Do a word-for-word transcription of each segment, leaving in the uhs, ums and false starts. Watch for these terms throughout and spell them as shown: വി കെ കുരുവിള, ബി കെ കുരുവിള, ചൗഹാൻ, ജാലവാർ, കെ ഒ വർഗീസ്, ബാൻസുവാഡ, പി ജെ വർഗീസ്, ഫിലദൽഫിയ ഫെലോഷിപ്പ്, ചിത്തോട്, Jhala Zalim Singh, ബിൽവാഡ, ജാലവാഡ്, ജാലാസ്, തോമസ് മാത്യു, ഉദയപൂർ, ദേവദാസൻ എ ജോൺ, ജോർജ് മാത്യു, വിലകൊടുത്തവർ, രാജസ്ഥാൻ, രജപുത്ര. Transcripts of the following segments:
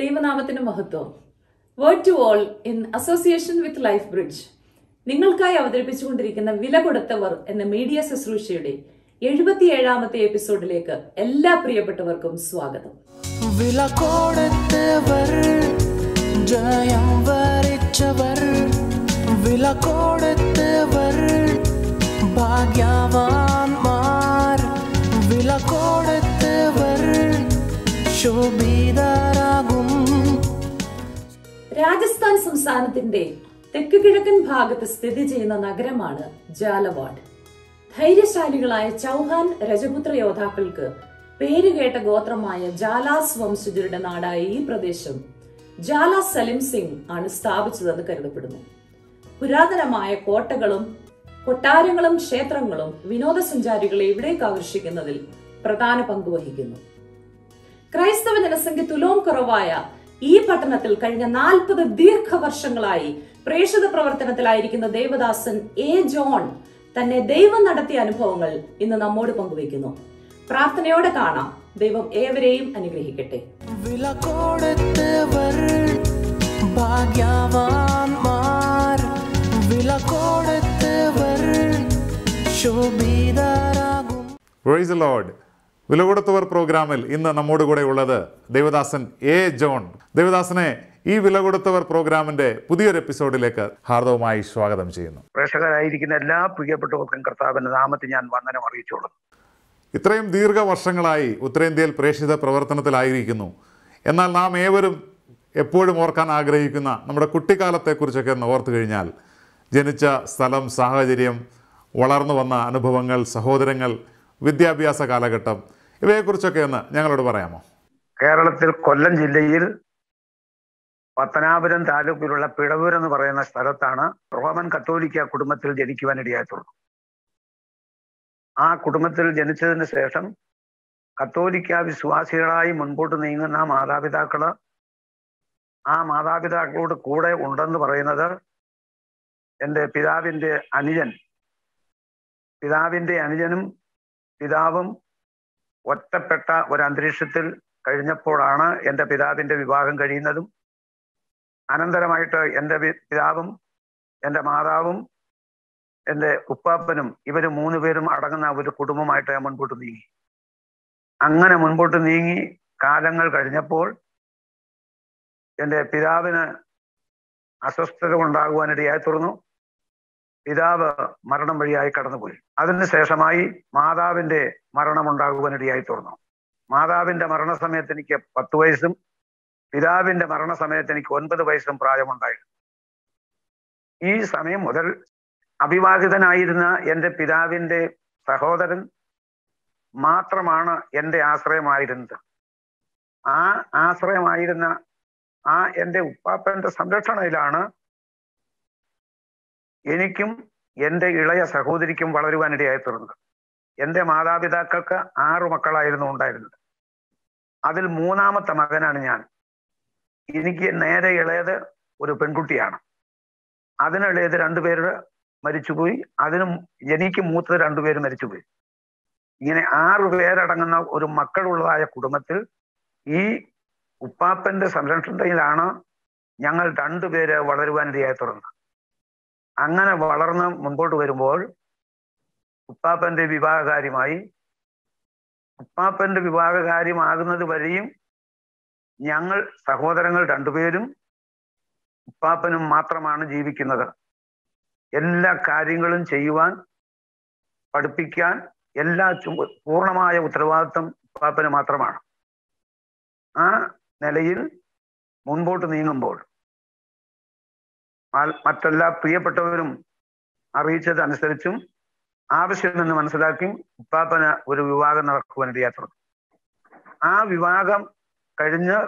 ദൈവനാമത്തിന് മഹത്വം. Word to all in association with Life Bridge നിങ്ങൾക്കായി അവതരിപ്പിച്ചുകൊണ്ടിരിക്കുന്ന വില കൊടുത്തവർ എന്ന മീഡിയ ശുശ്രൂഷയുടെ എഴുപത്തിയേഴാമത്തെ എപ്പിസോഡിലേക്ക് എല്ലാ പ്രിയപ്പെട്ടവർക്കും സ്വാഗതം. വില കൊടുത്തവർ, ജയം വരിച്ചവർ, വില കൊടുത്തവർ, ഭാഗ്യവാന്മാർ, വില കൊടുത്തവർ ശോഭിതരാകും. രാജസ്ഥാൻ സംസ്ഥാനത്തിന്റെ തെക്ക് കിഴക്കൻ ഭാഗത്ത് സ്ഥിതി ചെയ്യുന്ന നഗരമാണ് ജാലവാർ. ധൈര്യശാലികളായ ചൗഹാൻ രജപുത്ര യോദ്ധാക്കൾക്ക് പേരുകേട്ട ഗോത്രമായ ജാലാസ് വംശജരുടെ നാടായ ഈ പ്രദേശം ജാലാ സലിം സിംഗ് ആണ് സ്ഥാപിച്ചതെന്ന് കരുതപ്പെടുന്നു. പുരാതനമായ കോട്ടകളും കൊട്ടാരങ്ങളും ക്ഷേത്രങ്ങളും വിനോദസഞ്ചാരികളെ ഇവിടേക്ക് ആകർഷിക്കുന്നതിൽ പ്രധാന പങ്ക് വഹിക്കുന്നു. ക്രൈസ്തവ ജനസംഖ്യ തുലോം കുറവായ ഈ പട്ടണത്തിൽ കഴിഞ്ഞ നാൽപ്പത് ദീർഘവർഷങ്ങളായി പ്രേക്ഷിത പ്രവർത്തനത്തിലായിരിക്കുന്ന ദേവദാസൻ എ ജോൺ തന്നെ ദൈവം നടത്തിയ അനുഭവങ്ങൾ ഇന്ന് നമ്മോട് പങ്കുവയ്ക്കുന്നു. പ്രാർത്ഥനയോടെ കാണാം. ദൈവം ഏവരെയും അനുഗ്രഹിക്കട്ടെ. വിലകൊടുത്തവർ, ഭാഗ്യവാന്മാർ, വിലകൊടുത്തവർ ശോഭിതരാകും. Praise the lord. വിലകൊടുത്തവർ പ്രോഗ്രാമിൽ ഇന്ന് നമ്മോട് കൂടെ ഉള്ളത് ദേവദാസൻ എ ജോൺ. ദേവദാസനെ ഈ വിലകൊടുത്തവർ പ്രോഗ്രാമിന്റെ പുതിയൊരു എപ്പിസോഡിലേക്ക് ഹാർദവമായി സ്വാഗതം ചെയ്യുന്നു. പ്രേക്ഷകരായിരിക്കുന്ന എല്ലാ പ്രിയപ്പെട്ടവർക്കും കർത്താവിന്റെ നാമത്തിൽ ഞാൻ വന്ദനം അറിയിച്ചോളും. ഇത്രയും ദീർഘവർഷങ്ങളായി ഉത്തരേന്ത്യയിൽ പ്രേക്ഷിത പ്രവർത്തനത്തിലായിരിക്കുന്നു. എന്നാൽ നാം ഏവരും എപ്പോഴും ഓർക്കാൻ ആഗ്രഹിക്കുന്ന നമ്മുടെ കുട്ടിക്കാലത്തെക്കുറിച്ചൊക്കെ ഒന്ന് ഓർത്തു കഴിഞ്ഞാൽ ജനിച്ച സ്ഥലം, സാഹചര്യം, വളർന്നു വന്ന അനുഭവങ്ങൾ, സഹോദരങ്ങൾ, വിദ്യാഭ്യാസ കാലഘട്ടം, ഇവയെക്കുറിച്ചൊക്കെ ഒന്ന് ഞങ്ങളോട് പറയാമോ? കേരളത്തിൽ കൊല്ലം ജില്ലയിൽ പത്തനാപുരം താലൂക്കിലുള്ള പിടവൂരം എന്ന് പറയുന്ന സ്ഥലത്താണ് റോമൻ കത്തോലിക്ക കുടുംബത്തിൽ ജനിക്കുവാനിടയായിട്ടുള്ളൂ. ആ കുടുംബത്തിൽ ജനിച്ചതിന് ശേഷം കത്തോലിക്ക വിശ്വാസികളായി മുൻപോട്ട് നീങ്ങുന്ന മാതാപിതാക്കള് ആ മാതാപിതാക്കളോട് കൂടെ ഉണ്ടെന്ന് പറയുന്നത് എൻ്റെ പിതാവിൻ്റെ അനുജൻ പിതാവിൻ്റെ അനുജനും പിതാവും ഒറ്റപ്പെട്ട ഒരന്തരീക്ഷത്തിൽ കഴിഞ്ഞപ്പോഴാണ് എൻ്റെ പിതാവിൻ്റെ വിവാഹം കഴിയുന്നതും അനന്തരമായിട്ട് എൻ്റെ പിതാവും എൻ്റെ മാതാവും എൻ്റെ ഉപ്പാപ്പനും ഇവർ മൂന്ന് പേരും അടങ്ങുന്ന ഒരു കുടുംബമായിട്ട് ഞാൻ മുൻപോട്ട് നീങ്ങി. അങ്ങനെ മുൻപോട്ട് നീങ്ങി കാലങ്ങൾ കഴിഞ്ഞപ്പോൾ എൻ്റെ പിതാവിന് അസ്വസ്ഥത ഉണ്ടാകുവാനിടയായി തീർന്നു. പിതാവ് മരണം വഴിയായി കടന്നുപോയി. അതിനുശേഷമായി മാതാവിൻ്റെ മരണം ഉണ്ടാകുവാനിടയായി തീർന്നു. മാതാവിൻ്റെ മരണസമയത്ത് എനിക്ക് പത്ത് വയസ്സും പിതാവിൻ്റെ മരണസമയത്ത് എനിക്ക് ഒൻപത് വയസ്സും പ്രായമുണ്ടായിരുന്നു. ഈ സമയം മുതൽ അവിവാഹിതനായിരുന്ന എൻ്റെ പിതാവിൻ്റെ സഹോദരൻ മാത്രമാണ് എൻ്റെ ആശ്രയമായിരുന്നത്. ആ ആശ്രയമായിരുന്ന ആ എൻ്റെ ഉപ്പാപ്പൻ്റെ സംരക്ഷണയിലാണ് എനിക്കും എൻ്റെ ഇളയ സഹോദരിക്കും വളരുവാനിടയായി തീർന്നത്. എൻ്റെ മാതാപിതാക്കൾക്ക് ആറു മക്കളായിരുന്നു ഉണ്ടായിരുന്നത്. അതിൽ മൂന്നാമത്തെ മകനാണ് ഞാൻ. എനിക്ക് നേരെ ഇളയത് ഒരു പെൺകുട്ടിയാണ്. അതിനിളയത് രണ്ടുപേര് മരിച്ചുപോയി. അതിനും എനിക്ക് മൂത്തത് രണ്ടുപേര് മരിച്ചുപോയി. ഇങ്ങനെ ആറു പേരടങ്ങുന്ന ഒരു മക്കളുള്ളതായ കുടുംബത്തിൽ ഈ ഉപ്പാപ്പൻ്റെ സംരക്ഷണയിലാണ് ഞങ്ങൾ രണ്ടുപേര് വളരുവാനിടയായി തീർന്നത്. അങ്ങനെ വളർന്ന് മുൻപോട്ട് വരുമ്പോൾ ഉപ്പാപ്പൻ്റെ വിവാഹകാര്യമായി. ഉപ്പാപ്പൻ്റെ വിവാഹകാര്യമാകുന്നത് വരെയും ഞങ്ങൾ സഹോദരങ്ങൾ രണ്ടുപേരും ഉപ്പാപ്പനും മാത്രമാണ് ജീവിക്കുന്നത്. എല്ലാ കാര്യങ്ങളും ചെയ്യുവാൻ, പഠിപ്പിക്കാൻ എല്ലാ പൂർണ്ണമായ ഉത്തരവാദിത്വം ഉപ്പാപ്പന് മാത്രമാണ്. ആ നിലയിൽ മുൻപോട്ട് നീങ്ങുമ്പോൾ മറ്റെല്ലാ പ്രിയപ്പെട്ടവരും അറിയിച്ചതനുസരിച്ചും ആവശ്യമെന്ന് മനസ്സിലാക്കി ഉപ്പാപ്പന് ഒരു വിവാഹം നടക്കുവാനിടയായി. ആ വിവാഹം കഴിഞ്ഞ്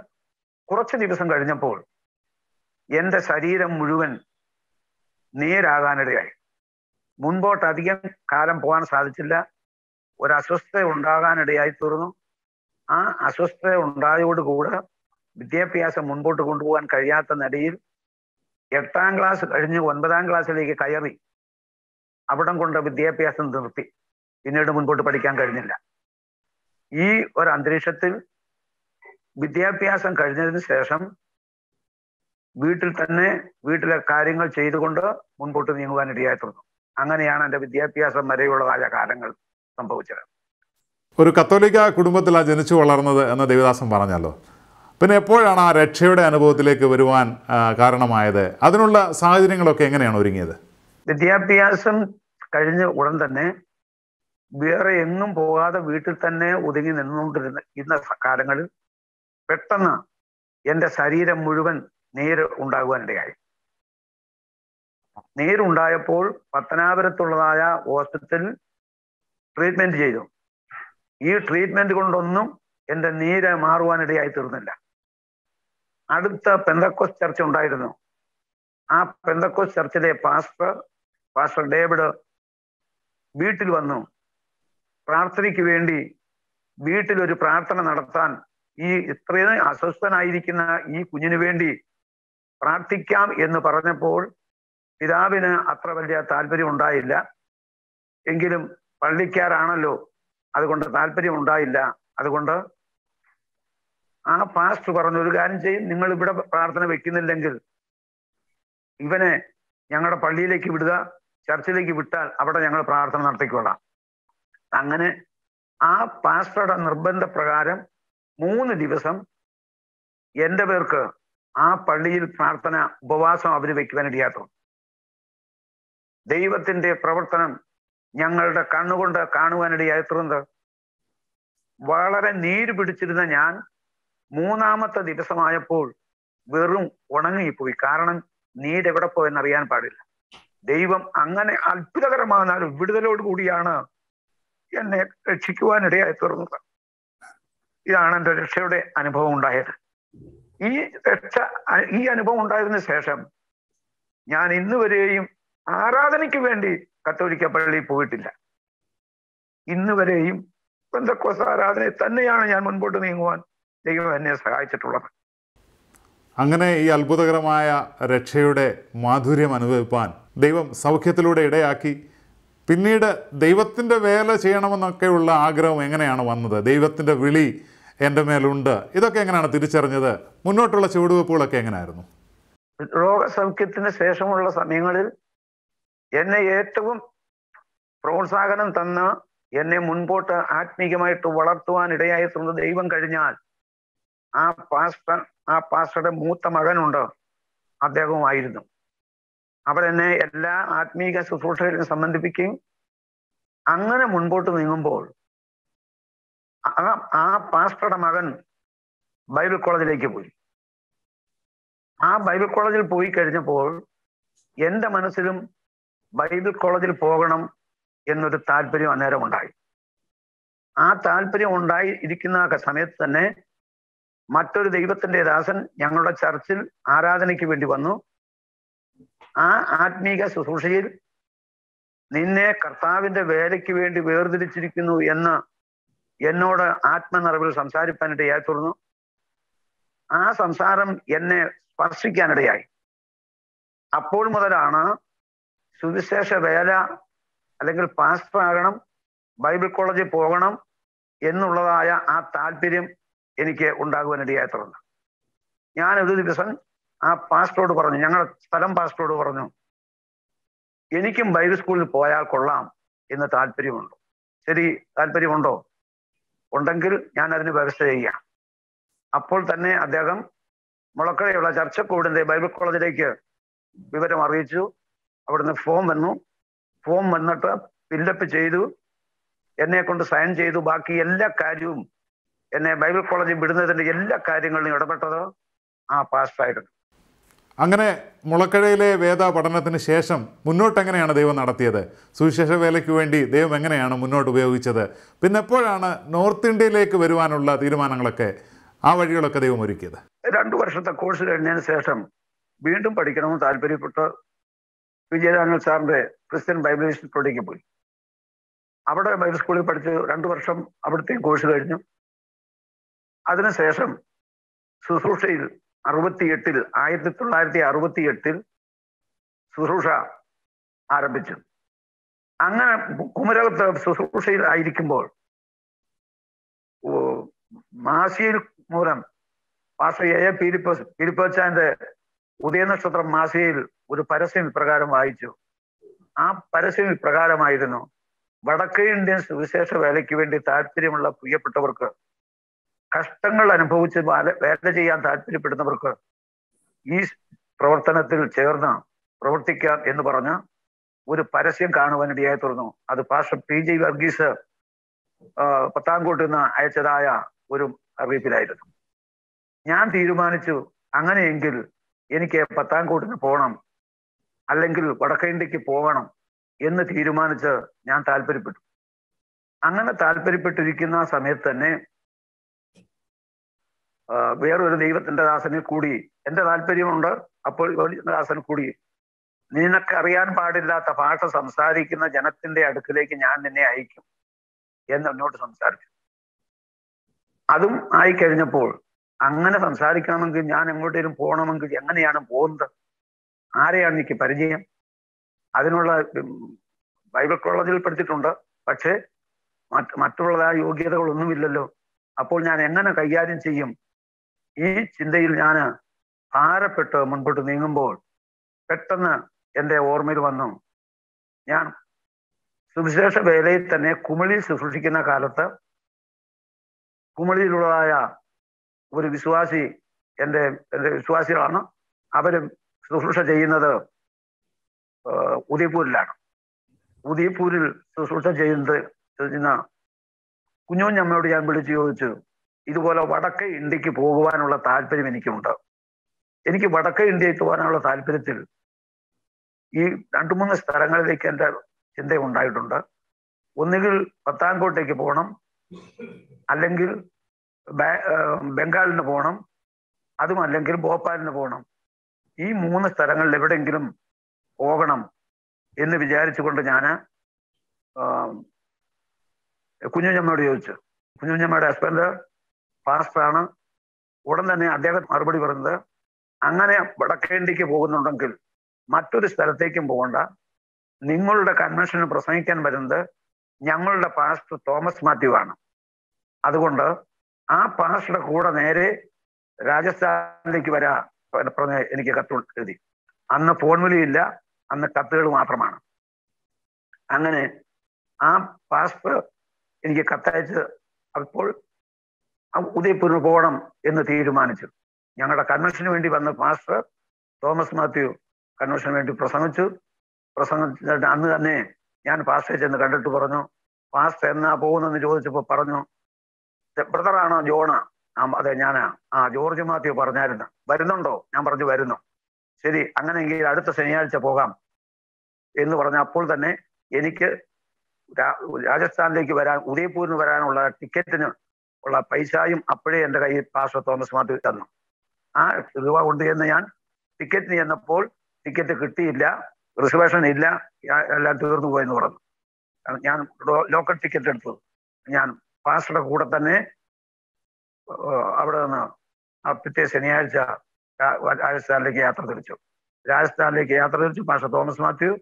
കുറച്ച് ദിവസം കഴിഞ്ഞപ്പോൾ എൻ്റെ ശരീരം മുഴുവൻ നീരാകാനിടയായി. മുൻപോട്ട് അധികം കാലം പോകാൻ സാധിച്ചില്ല. ഒരു അസ്വസ്ഥത ഉണ്ടാകാനിടയായി തീർന്നു. ആ അസ്വസ്ഥത ഉണ്ടായതോടുകൂടെ വിദ്യാഭ്യാസം മുൻപോട്ട് കൊണ്ടുപോകാൻ കഴിയാത്ത നിലയിൽ എട്ടാം ക്ലാസ് കഴിഞ്ഞ് ഒൻപതാം ക്ലാസ്സിലേക്ക് കയറി. അവിടം കൊണ്ട് വിദ്യാഭ്യാസം നിർത്തി. പിന്നീട് മുൻപോട്ട് പഠിക്കാൻ കഴിഞ്ഞില്ല. ഈ ഒരു അന്തരീക്ഷത്തിൽ വിദ്യാഭ്യാസം കഴിഞ്ഞതിന് ശേഷം വീട്ടിൽ തന്നെ വീട്ടിലെ കാര്യങ്ങൾ ചെയ്തുകൊണ്ട് മുൻപോട്ട് നീങ്ങുവാൻ ഇടയായിട്ടുണ്ട്. അങ്ങനെയാണ് എൻ്റെ വിദ്യാഭ്യാസം വരെയുള്ളതായ കാലങ്ങൾ സംഭവിച്ചത്. ഒരു കത്തോലിക്ക കുടുംബത്തിലാണ് ജനിച്ചു വളർന്നത് എന്ന് ദേവദാസൻ പറഞ്ഞല്ലോ. പിന്നെ എപ്പോഴാണ് ആ രക്ഷയുടെ അനുഭവത്തിലേക്ക് വരുവാൻ കാരണമായത്? അതിനുള്ള സാഹചര്യങ്ങളൊക്കെ എങ്ങനെയാണ് ഒരുങ്ങിയത്? വിദ്യാഭ്യാസം കഴിഞ്ഞ ഉടൻ തന്നെ വേറെ എങ്ങും പോകാതെ വീട്ടിൽ തന്നെ ഒതുങ്ങി നിന്നുകൊണ്ടിരുന്ന ഇന്ന കാലങ്ങളിൽ പെട്ടെന്ന് എൻ്റെ ശരീരം മുഴുവൻ നീര് ഉണ്ടാകുവാനിടയായി. നീരുണ്ടായപ്പോൾ പത്തനാപുരത്തുള്ളതായ ഹോസ്പിറ്റലിൽ ട്രീറ്റ്മെൻറ്റ് ചെയ്തു. ഈ ട്രീറ്റ്മെൻറ്റ് കൊണ്ടൊന്നും എൻ്റെ നീര് മാറുവാനിടയായി തീർന്നില്ല. അടുത്ത പെന്തക്കോസ് ചർച്ച ഉണ്ടായിരുന്നു. ആ പെന്തക്കോസ് ചർച്ചിലെ പാസ്റ്റർ പാസ്റ്റർ ഡേവിഡ് വീട്ടിൽ വന്നു. പ്രാർത്ഥനയ്ക്ക് വേണ്ടി വീട്ടിലൊരു പ്രാർത്ഥന നടത്താൻ ഈ ഇത്രയും അസ്വസ്ഥനായിരിക്കുന്ന ഈ കുഞ്ഞിന് വേണ്ടി പ്രാർത്ഥിക്കാം എന്ന് പറഞ്ഞപ്പോൾ പിതാവിന് അത്ര വലിയ താല്പര്യം ഉണ്ടായില്ല. എങ്കിലും പള്ളിക്കാരാണല്ലോ, അതുകൊണ്ട് താല്പര്യം ഉണ്ടായില്ല. അതുകൊണ്ട് ആ പാസ്റ്റർ പറഞ്ഞു, ഒരു കാര്യം ചെയ്യും, നിങ്ങൾ ഇവിടെ പ്രാർത്ഥന വെക്കുന്നില്ലെങ്കിൽ ഇവനെ ഞങ്ങളുടെ പള്ളിയിലേക്ക് വിടുക, ചർച്ചിലേക്ക് വിട്ടാൽ അവിടെ ഞങ്ങൾ പ്രാർത്ഥന നടത്തിക്കൊള്ളാം. അങ്ങനെ ആ പാസ്റ്ററുടെ നിർബന്ധപ്രകാരം മൂന്ന് ദിവസം എൻ്റെ പേർക്ക് ആ പള്ളിയിൽ പ്രാർത്ഥന ഉപവാസം അവർ വെക്കുവാനിടയാത്തു. ദൈവത്തിൻ്റെ പ്രവർത്തനം ഞങ്ങളുടെ കണ്ണുകൊണ്ട് കാണുവാനിടയാത്തുന്നത്. വളരെ നീര് പിടിച്ചിരുന്ന ഞാൻ മൂന്നാമത്തെ ദിവസമായപ്പോൾ വെറും ഉണങ്ങിപ്പോയി. കാരണം നീരെവിടെ പോയെന്നറിയാൻ പാടില്ല. ദൈവം അങ്ങനെ അത്ഭുതകരമായ വിടുതലോട് കൂടിയാണ് എന്നെ രക്ഷിക്കുവാനിടയായി തീർന്നത്. ഇതാണ് എൻ്റെ രക്ഷയുടെ അനുഭവം ഉണ്ടായത്. ഈ രക്ഷ ഈ അനുഭവം ഉണ്ടായതിനു ശേഷം ഞാൻ ഇന്ന് വരെയും ആരാധനയ്ക്ക് വേണ്ടി കത്തോലിക്ക പള്ളിയിൽ പോയിട്ടില്ല. ഇന്ന് വരെയും പെന്തക്കോസ്ത ആരാധനയെ തന്നെയാണ് ഞാൻ മുൻപോട്ട് നീങ്ങുവാൻ ദൈവം എന്നെ സഹായിച്ചിട്ടുള്ളത്. അങ്ങനെ ഈ അത്ഭുതകരമായ രക്ഷയുടെ മാധുര്യം അനുഭവിപ്പാൻ ദൈവം സൗഖ്യത്തിലൂടെ ഇടയാക്കി. പിന്നീട് ദൈവത്തിൻ്റെ വേല ചെയ്യണമെന്നൊക്കെയുള്ള ആഗ്രഹം എങ്ങനെയാണ് വന്നത്? ദൈവത്തിൻ്റെ വിളി എൻ്റെ മേലുണ്ട്, ഇതൊക്കെ എങ്ങനെയാണ് തിരിച്ചറിഞ്ഞത്? മുന്നോട്ടുള്ള ചുവടുവെപ്പുകളൊക്കെ എങ്ങനെയായിരുന്നു? രോഗസൗഖ്യത്തിന് ശേഷമുള്ള സമയങ്ങളിൽ എന്നെ ഏറ്റവും പ്രോത്സാഹനം തന്ന, എന്നെ മുൻപോട്ട് ആത്മീകമായിട്ട് വളർത്തുവാൻ ഇടയായിട്ടുണ്ട് ദൈവം കഴിഞ്ഞാൽ ആ പാസ്റ്റർ ആ പാസ്റ്ററുടെ മൂത്ത മകനുണ്ട്, അദ്ദേഹവുമായിരുന്നു. അവരെന്നെ എല്ലാ ആത്മീക ശുശ്രൂഷകളിലും സംബന്ധിപ്പിക്കുകയും അങ്ങനെ മുൻപോട്ട് നീങ്ങുമ്പോൾ ആ പാസ്റ്ററുടെ മകൻ ബൈബിൾ കോളേജിലേക്ക് പോയി. ആ ബൈബിൾ കോളേജിൽ പോയി കഴിഞ്ഞപ്പോൾ എൻ്റെ മനസ്സിലും ബൈബിൾ കോളേജിൽ പോകണം എന്നൊരു താല്പര്യം അന്നേരം ഉണ്ടായി. ആ താല്പര്യം ഉണ്ടായി ഇരിക്കുന്ന സമയത്ത് തന്നെ മറ്റൊരു ദൈവത്തിൻ്റെ ദാസൻ ഞങ്ങളുടെ ചർച്ചിൽ ആരാധനയ്ക്ക് വേണ്ടി വന്നു. ആ ആത്മീക ശുശ്രൂഷയിൽ നിന്നെ കർത്താവിൻ്റെ വേലയ്ക്ക് വേണ്ടി വേർതിരിച്ചിരിക്കുന്നു എന്ന് എന്നോട് ആത്മനിറവിൽ സംസാരിക്കാനിടയായി തീർന്നു. ആ സംസാരം എന്നെ സ്പർശിക്കാനിടയായി. അപ്പോൾ മുതലാണ് സുവിശേഷ വേല അല്ലെങ്കിൽ പാസ്റ്റർ ആകണം, ബൈബിൾ കോളേജിൽ പോകണം എന്നുള്ളതായ ആ താല്പര്യം എനിക്ക് ഉണ്ടാകുവാനിടയായി തുടർന്ന്. ഞാൻ ഒരു ദിവസം ആ പാസ്റ്ററോട് പറഞ്ഞു, ഞങ്ങളുടെ സ്ഥലം പാസ്റ്ററോട് പറഞ്ഞു, എനിക്കും ബൈബിൾ സ്കൂളിൽ പോയാൽ കൊള്ളാം എന്ന് താല്പര്യമുണ്ടോ? ശരി, താല്പര്യമുണ്ടോ? ഉണ്ടെങ്കിൽ ഞാൻ അതിന് വ്യവസ്ഥ ചെയ്യാം. അപ്പോൾ തന്നെ അദ്ദേഹം മുളക്കരയുള്ള ചർച്ചക്കൂടിൻ്റെ ബൈബിൾ കോളേജിലേക്ക് വിവരം അറിയിച്ചു. അവിടുന്ന് ഫോം വന്നു. ഫോം വന്നിട്ട് ഫില്ലപ്പ് ചെയ്തു, എന്നെ കൊണ്ട് സൈൻ ചെയ്തു. ബാക്കി എല്ലാ കാര്യവും, എന്നെ ബൈബിൾ കോളേജിൽ വിടുന്നതിൻ്റെ എല്ലാ കാര്യങ്ങളിലും ഇടപെട്ടത് ആ പാസ്റ്ററായിരുന്നു. അങ്ങനെ മുളക്കരയിലെ വേദ പഠനത്തിന് ശേഷം മുന്നോട്ട് എങ്ങനെയാണ് ദൈവം നടത്തിയത്? സുവിശേഷ വേലയ്ക്ക് വേണ്ടി ദൈവം എങ്ങനെയാണ് മുന്നോട്ട് ഉപയോഗിച്ചത്? പിന്നെ എപ്പോഴാണ് നോർത്ത് ഇന്ത്യയിലേക്ക് വരുവാനുള്ള തീരുമാനങ്ങളൊക്കെ, ആ വഴികളൊക്കെ ദൈവം ഒരുക്കിയത്? രണ്ടു വർഷത്തെ കോഴ്സ് കഴിഞ്ഞതിന് ശേഷം വീണ്ടും പഠിക്കണമെന്ന് താല്പര്യപ്പെട്ട് വിജയരാഘവൻ സാറിൻ്റെ ക്രിസ്ത്യൻ ബൈബിൾ ഇൻസ്റ്റിറ്റ്യൂട്ടിലേക്ക് പോയി. അവിടെ ബൈബിൾ സ്കൂളിൽ പഠിച്ചു. രണ്ടു വർഷം അവിടുത്തെ കോഴ്സ് കഴിഞ്ഞു. അതിനുശേഷം ശുശ്രൂഷയിൽ അറുപത്തിയെട്ടിൽ ആയിരത്തി തൊള്ളായിരത്തി അറുപത്തി എട്ടിൽ ശുശ്രൂഷ ആരംഭിച്ചു. അങ്ങനെ കുമരകത്ത് ശുശ്രൂഷയിൽ ആയിരിക്കുമ്പോൾ മാസിയിൽ മൂലം മാസികയായ പീരിപ്പ പീരിപ്പച്ചാന്റെ ഉദയ നക്ഷത്ര മാസികയിൽ ഒരു പരസ്യം ഇപ്രകാരം വായിച്ചു. ആ പരസ്യം ഇപ്രകാരമായിരുന്നു: വടക്കേ ഇന്ത്യൻ സുവിശേഷ വേലയ്ക്ക് വേണ്ടി താല്പര്യമുള്ള പ്രിയപ്പെട്ടവർക്ക്, കഷ്ടങ്ങൾ അനുഭവിച്ച് വേല ചെയ്യാൻ താല്പര്യപ്പെടുന്നവർക്ക് ഈ പ്രവർത്തനത്തിൽ ചേർന്ന് പ്രവർത്തിക്കാം എന്ന് പറഞ്ഞ് ഒരു പരസ്യം കാണുവാനിടയായി തീർന്നു. അത് പാസ്റ്റർ പി ജെ വർഗീസ് പത്താംകോട്ടിൽ നിന്ന് അയച്ചതായ ഒരു അറിയിപ്പിലായിരുന്നു. ഞാൻ തീരുമാനിച്ചു, അങ്ങനെയെങ്കിൽ എനിക്ക് പത്താംകോട്ടിന് പോകണം, അല്ലെങ്കിൽ വടക്കേന്ത്യക്ക് പോകണം എന്ന് തീരുമാനിച്ച് ഞാൻ താല്പര്യപ്പെട്ടു. അങ്ങനെ താല്പര്യപ്പെട്ടിരിക്കുന്ന സമയത്ത് തന്നെ വേറൊരു ദൈവത്തിന്റെ ദാസനെ കൂടി, എൻ്റെ താല്പര്യമുണ്ട്, അപ്പോൾ ദാസൻ കൂടി, നിനക്കറിയാൻ പാടില്ലാത്ത ഭാഷ സംസാരിക്കുന്ന ജനത്തിന്റെ അടുക്കിലേക്ക് ഞാൻ നിന്നെ അയക്കും എന്ന് എന്നോട് സംസാരിച്ചു. അതും ആയിക്കഴിഞ്ഞപ്പോൾ, അങ്ങനെ സംസാരിക്കണമെങ്കിൽ ഞാൻ എങ്ങോട്ടേലും പോകണമെങ്കിൽ എങ്ങനെയാണ് പോകുന്നത്, ആരെയാണ് എനിക്ക് പരിചയം, അതിനുള്ള ബൈബിൾ കോളേജിൽ പഠിച്ചിട്ടുണ്ട്, പക്ഷേ മറ്റ് മറ്റുള്ളതായ യോഗ്യതകളൊന്നുമില്ലല്ലോ, അപ്പോൾ ഞാൻ എങ്ങനെ കൈകാര്യം ചെയ്യും? ഈ ചിന്തയിൽ ഞാൻ ഭാരപ്പെട്ട് മുൻപോട്ട് നീങ്ങുമ്പോൾ പെട്ടെന്ന് എൻ്റെ ഓർമ്മയിൽ വന്നു, ഞാൻ സുവിശേഷ വേലയിൽ തന്നെ കുമിളി ശുശ്രൂഷിക്കുന്ന കാലത്ത് കുമിളിയിലുള്ളതായ ഒരു വിശ്വാസി, എൻ്റെ എൻ്റെ വിശ്വാസികളാണ്, അവരും ശുശ്രൂഷ ചെയ്യുന്നത് ഉദയപൂരിലാണ്. ഉദയപൂരിൽ ശുശ്രൂഷ ചെയ്യുന്നത് ചെയ്യുന്ന കുഞ്ഞുഞ്ഞമ്മയോട് ഞാൻ വിളിച്ചു ചോദിച്ചു, ഇതുപോലെ വടക്കേ ഇന്ത്യക്ക് പോകുവാനുള്ള താല്പര്യം എനിക്കുണ്ട്, എനിക്ക് വടക്കേ ഇന്ത്യയിൽ പോകാനുള്ള താല്പര്യത്തിൽ ഈ രണ്ടു മൂന്ന് സ്ഥലങ്ങളിലേക്ക് എൻ്റെ ചിന്ത ഉണ്ടായിട്ടുണ്ട്. ഒന്നുകിൽ പത്താംകോട്ടേക്ക് പോകണം, അല്ലെങ്കിൽ ബംഗാളിന് പോകണം, അതും അല്ലെങ്കിൽ ഭോപ്പാലിന് പോകണം. ഈ മൂന്ന് സ്ഥലങ്ങളിൽ എവിടെയെങ്കിലും പോകണം എന്ന് വിചാരിച്ചുകൊണ്ട് ഞാൻ കുഞ്ഞുഞ്ഞമ്മയോട് ചോദിച്ചു. കുഞ്ഞുഞ്ഞമ്മയുടെ ഹസ്ബൻഡ് പാസ്റ്ററാണ്. ഉടൻ തന്നെ അദ്ദേഹം മറുപടി പറഞ്ഞത്, അങ്ങനെ വടക്കേണ്ടിക്ക് പോകുന്നുണ്ടെങ്കിൽ മറ്റൊരു സ്ഥലത്തേക്കും പോകണ്ട, നിങ്ങളുടെ കൺവെൻഷന് പ്രസംഗിക്കാൻ വരുന്നത് ഞങ്ങളുടെ പാസ്റ്റർ തോമസ് മാത്യു ആണ്, അതുകൊണ്ട് ആ പാസ്റ്ററുടെ കൂടെ നേരെ രാജസ്ഥാനിലേക്ക് വരാ പറഞ്ഞ് എനിക്ക് കത്ത് എഴുതി. അന്ന് ഫോൺ വിളിയില്ല, അന്ന് കത്തുകൾ മാത്രമാണ്. അങ്ങനെ ആ പാസ്റ്റർ എനിക്ക് കത്തയച്ച് അപ്പോൾ ഉദയപൂരിന് പോകണം എന്ന് തീരുമാനിച്ചു. ഞങ്ങളുടെ കൺവെൻഷന് വേണ്ടി വന്ന പാസ്റ്റർ തോമസ് മാത്യു കൺവെൻഷന് വേണ്ടി പ്രസംഗിച്ചു. പ്രസംഗിച്ചിട്ട് അന്ന് തന്നെ ഞാൻ പാസ്റ്ററെ ചെന്ന് കണ്ടിട്ട് പറഞ്ഞു, പാസ്റ്റർ എന്നാ പോകുന്നെന്ന് ചോദിച്ചപ്പോൾ പറഞ്ഞു, ബ്രദറാണോ ജോണാ? ആ അതെ ഞാനാ. ആ ജോർജ് മാത്യു പറഞ്ഞായിരുന്നു, വരുന്നുണ്ടോ? ഞാൻ പറഞ്ഞു വരുന്നു. ശരി, അങ്ങനെയെങ്കിൽ അടുത്ത ശനിയാഴ്ച പോകാം എന്ന് പറഞ്ഞ അപ്പോൾ തന്നെ എനിക്ക് രാജസ്ഥാനിലേക്ക് വരാൻ, ഉദയപൂരിന് വരാനുള്ള ടിക്കറ്റിന് ഉള്ള പൈസയും അപ്പോഴേ എൻ്റെ കയ്യിൽ പാസ്റ്റർ തോമസ് മാത്യു തന്നു. ആ രൂപ കൊണ്ട് ചെന്ന് ഞാൻ ടിക്കറ്റിന് ചെന്നപ്പോൾ ടിക്കറ്റ് കിട്ടിയില്ല, റിസർവേഷൻ ഇല്ല, എല്ലാം തീർന്നു പോയെന്ന് പറഞ്ഞു. ഞാൻ ലോക്കൽ ടിക്കറ്റ് എടുത്തു. ഞാൻ പാസ്റ്ററുടെ കൂടെ തന്നെ അവിടെ നിന്ന് ആ പിറ്റേ ശനിയാഴ്ച രാജസ്ഥാനിലേക്ക് യാത്ര തിരിച്ചു. രാജസ്ഥാനിലേക്ക് യാത്ര തിരിച്ചു പാസ്റ്റർ തോമസ് മാത്യു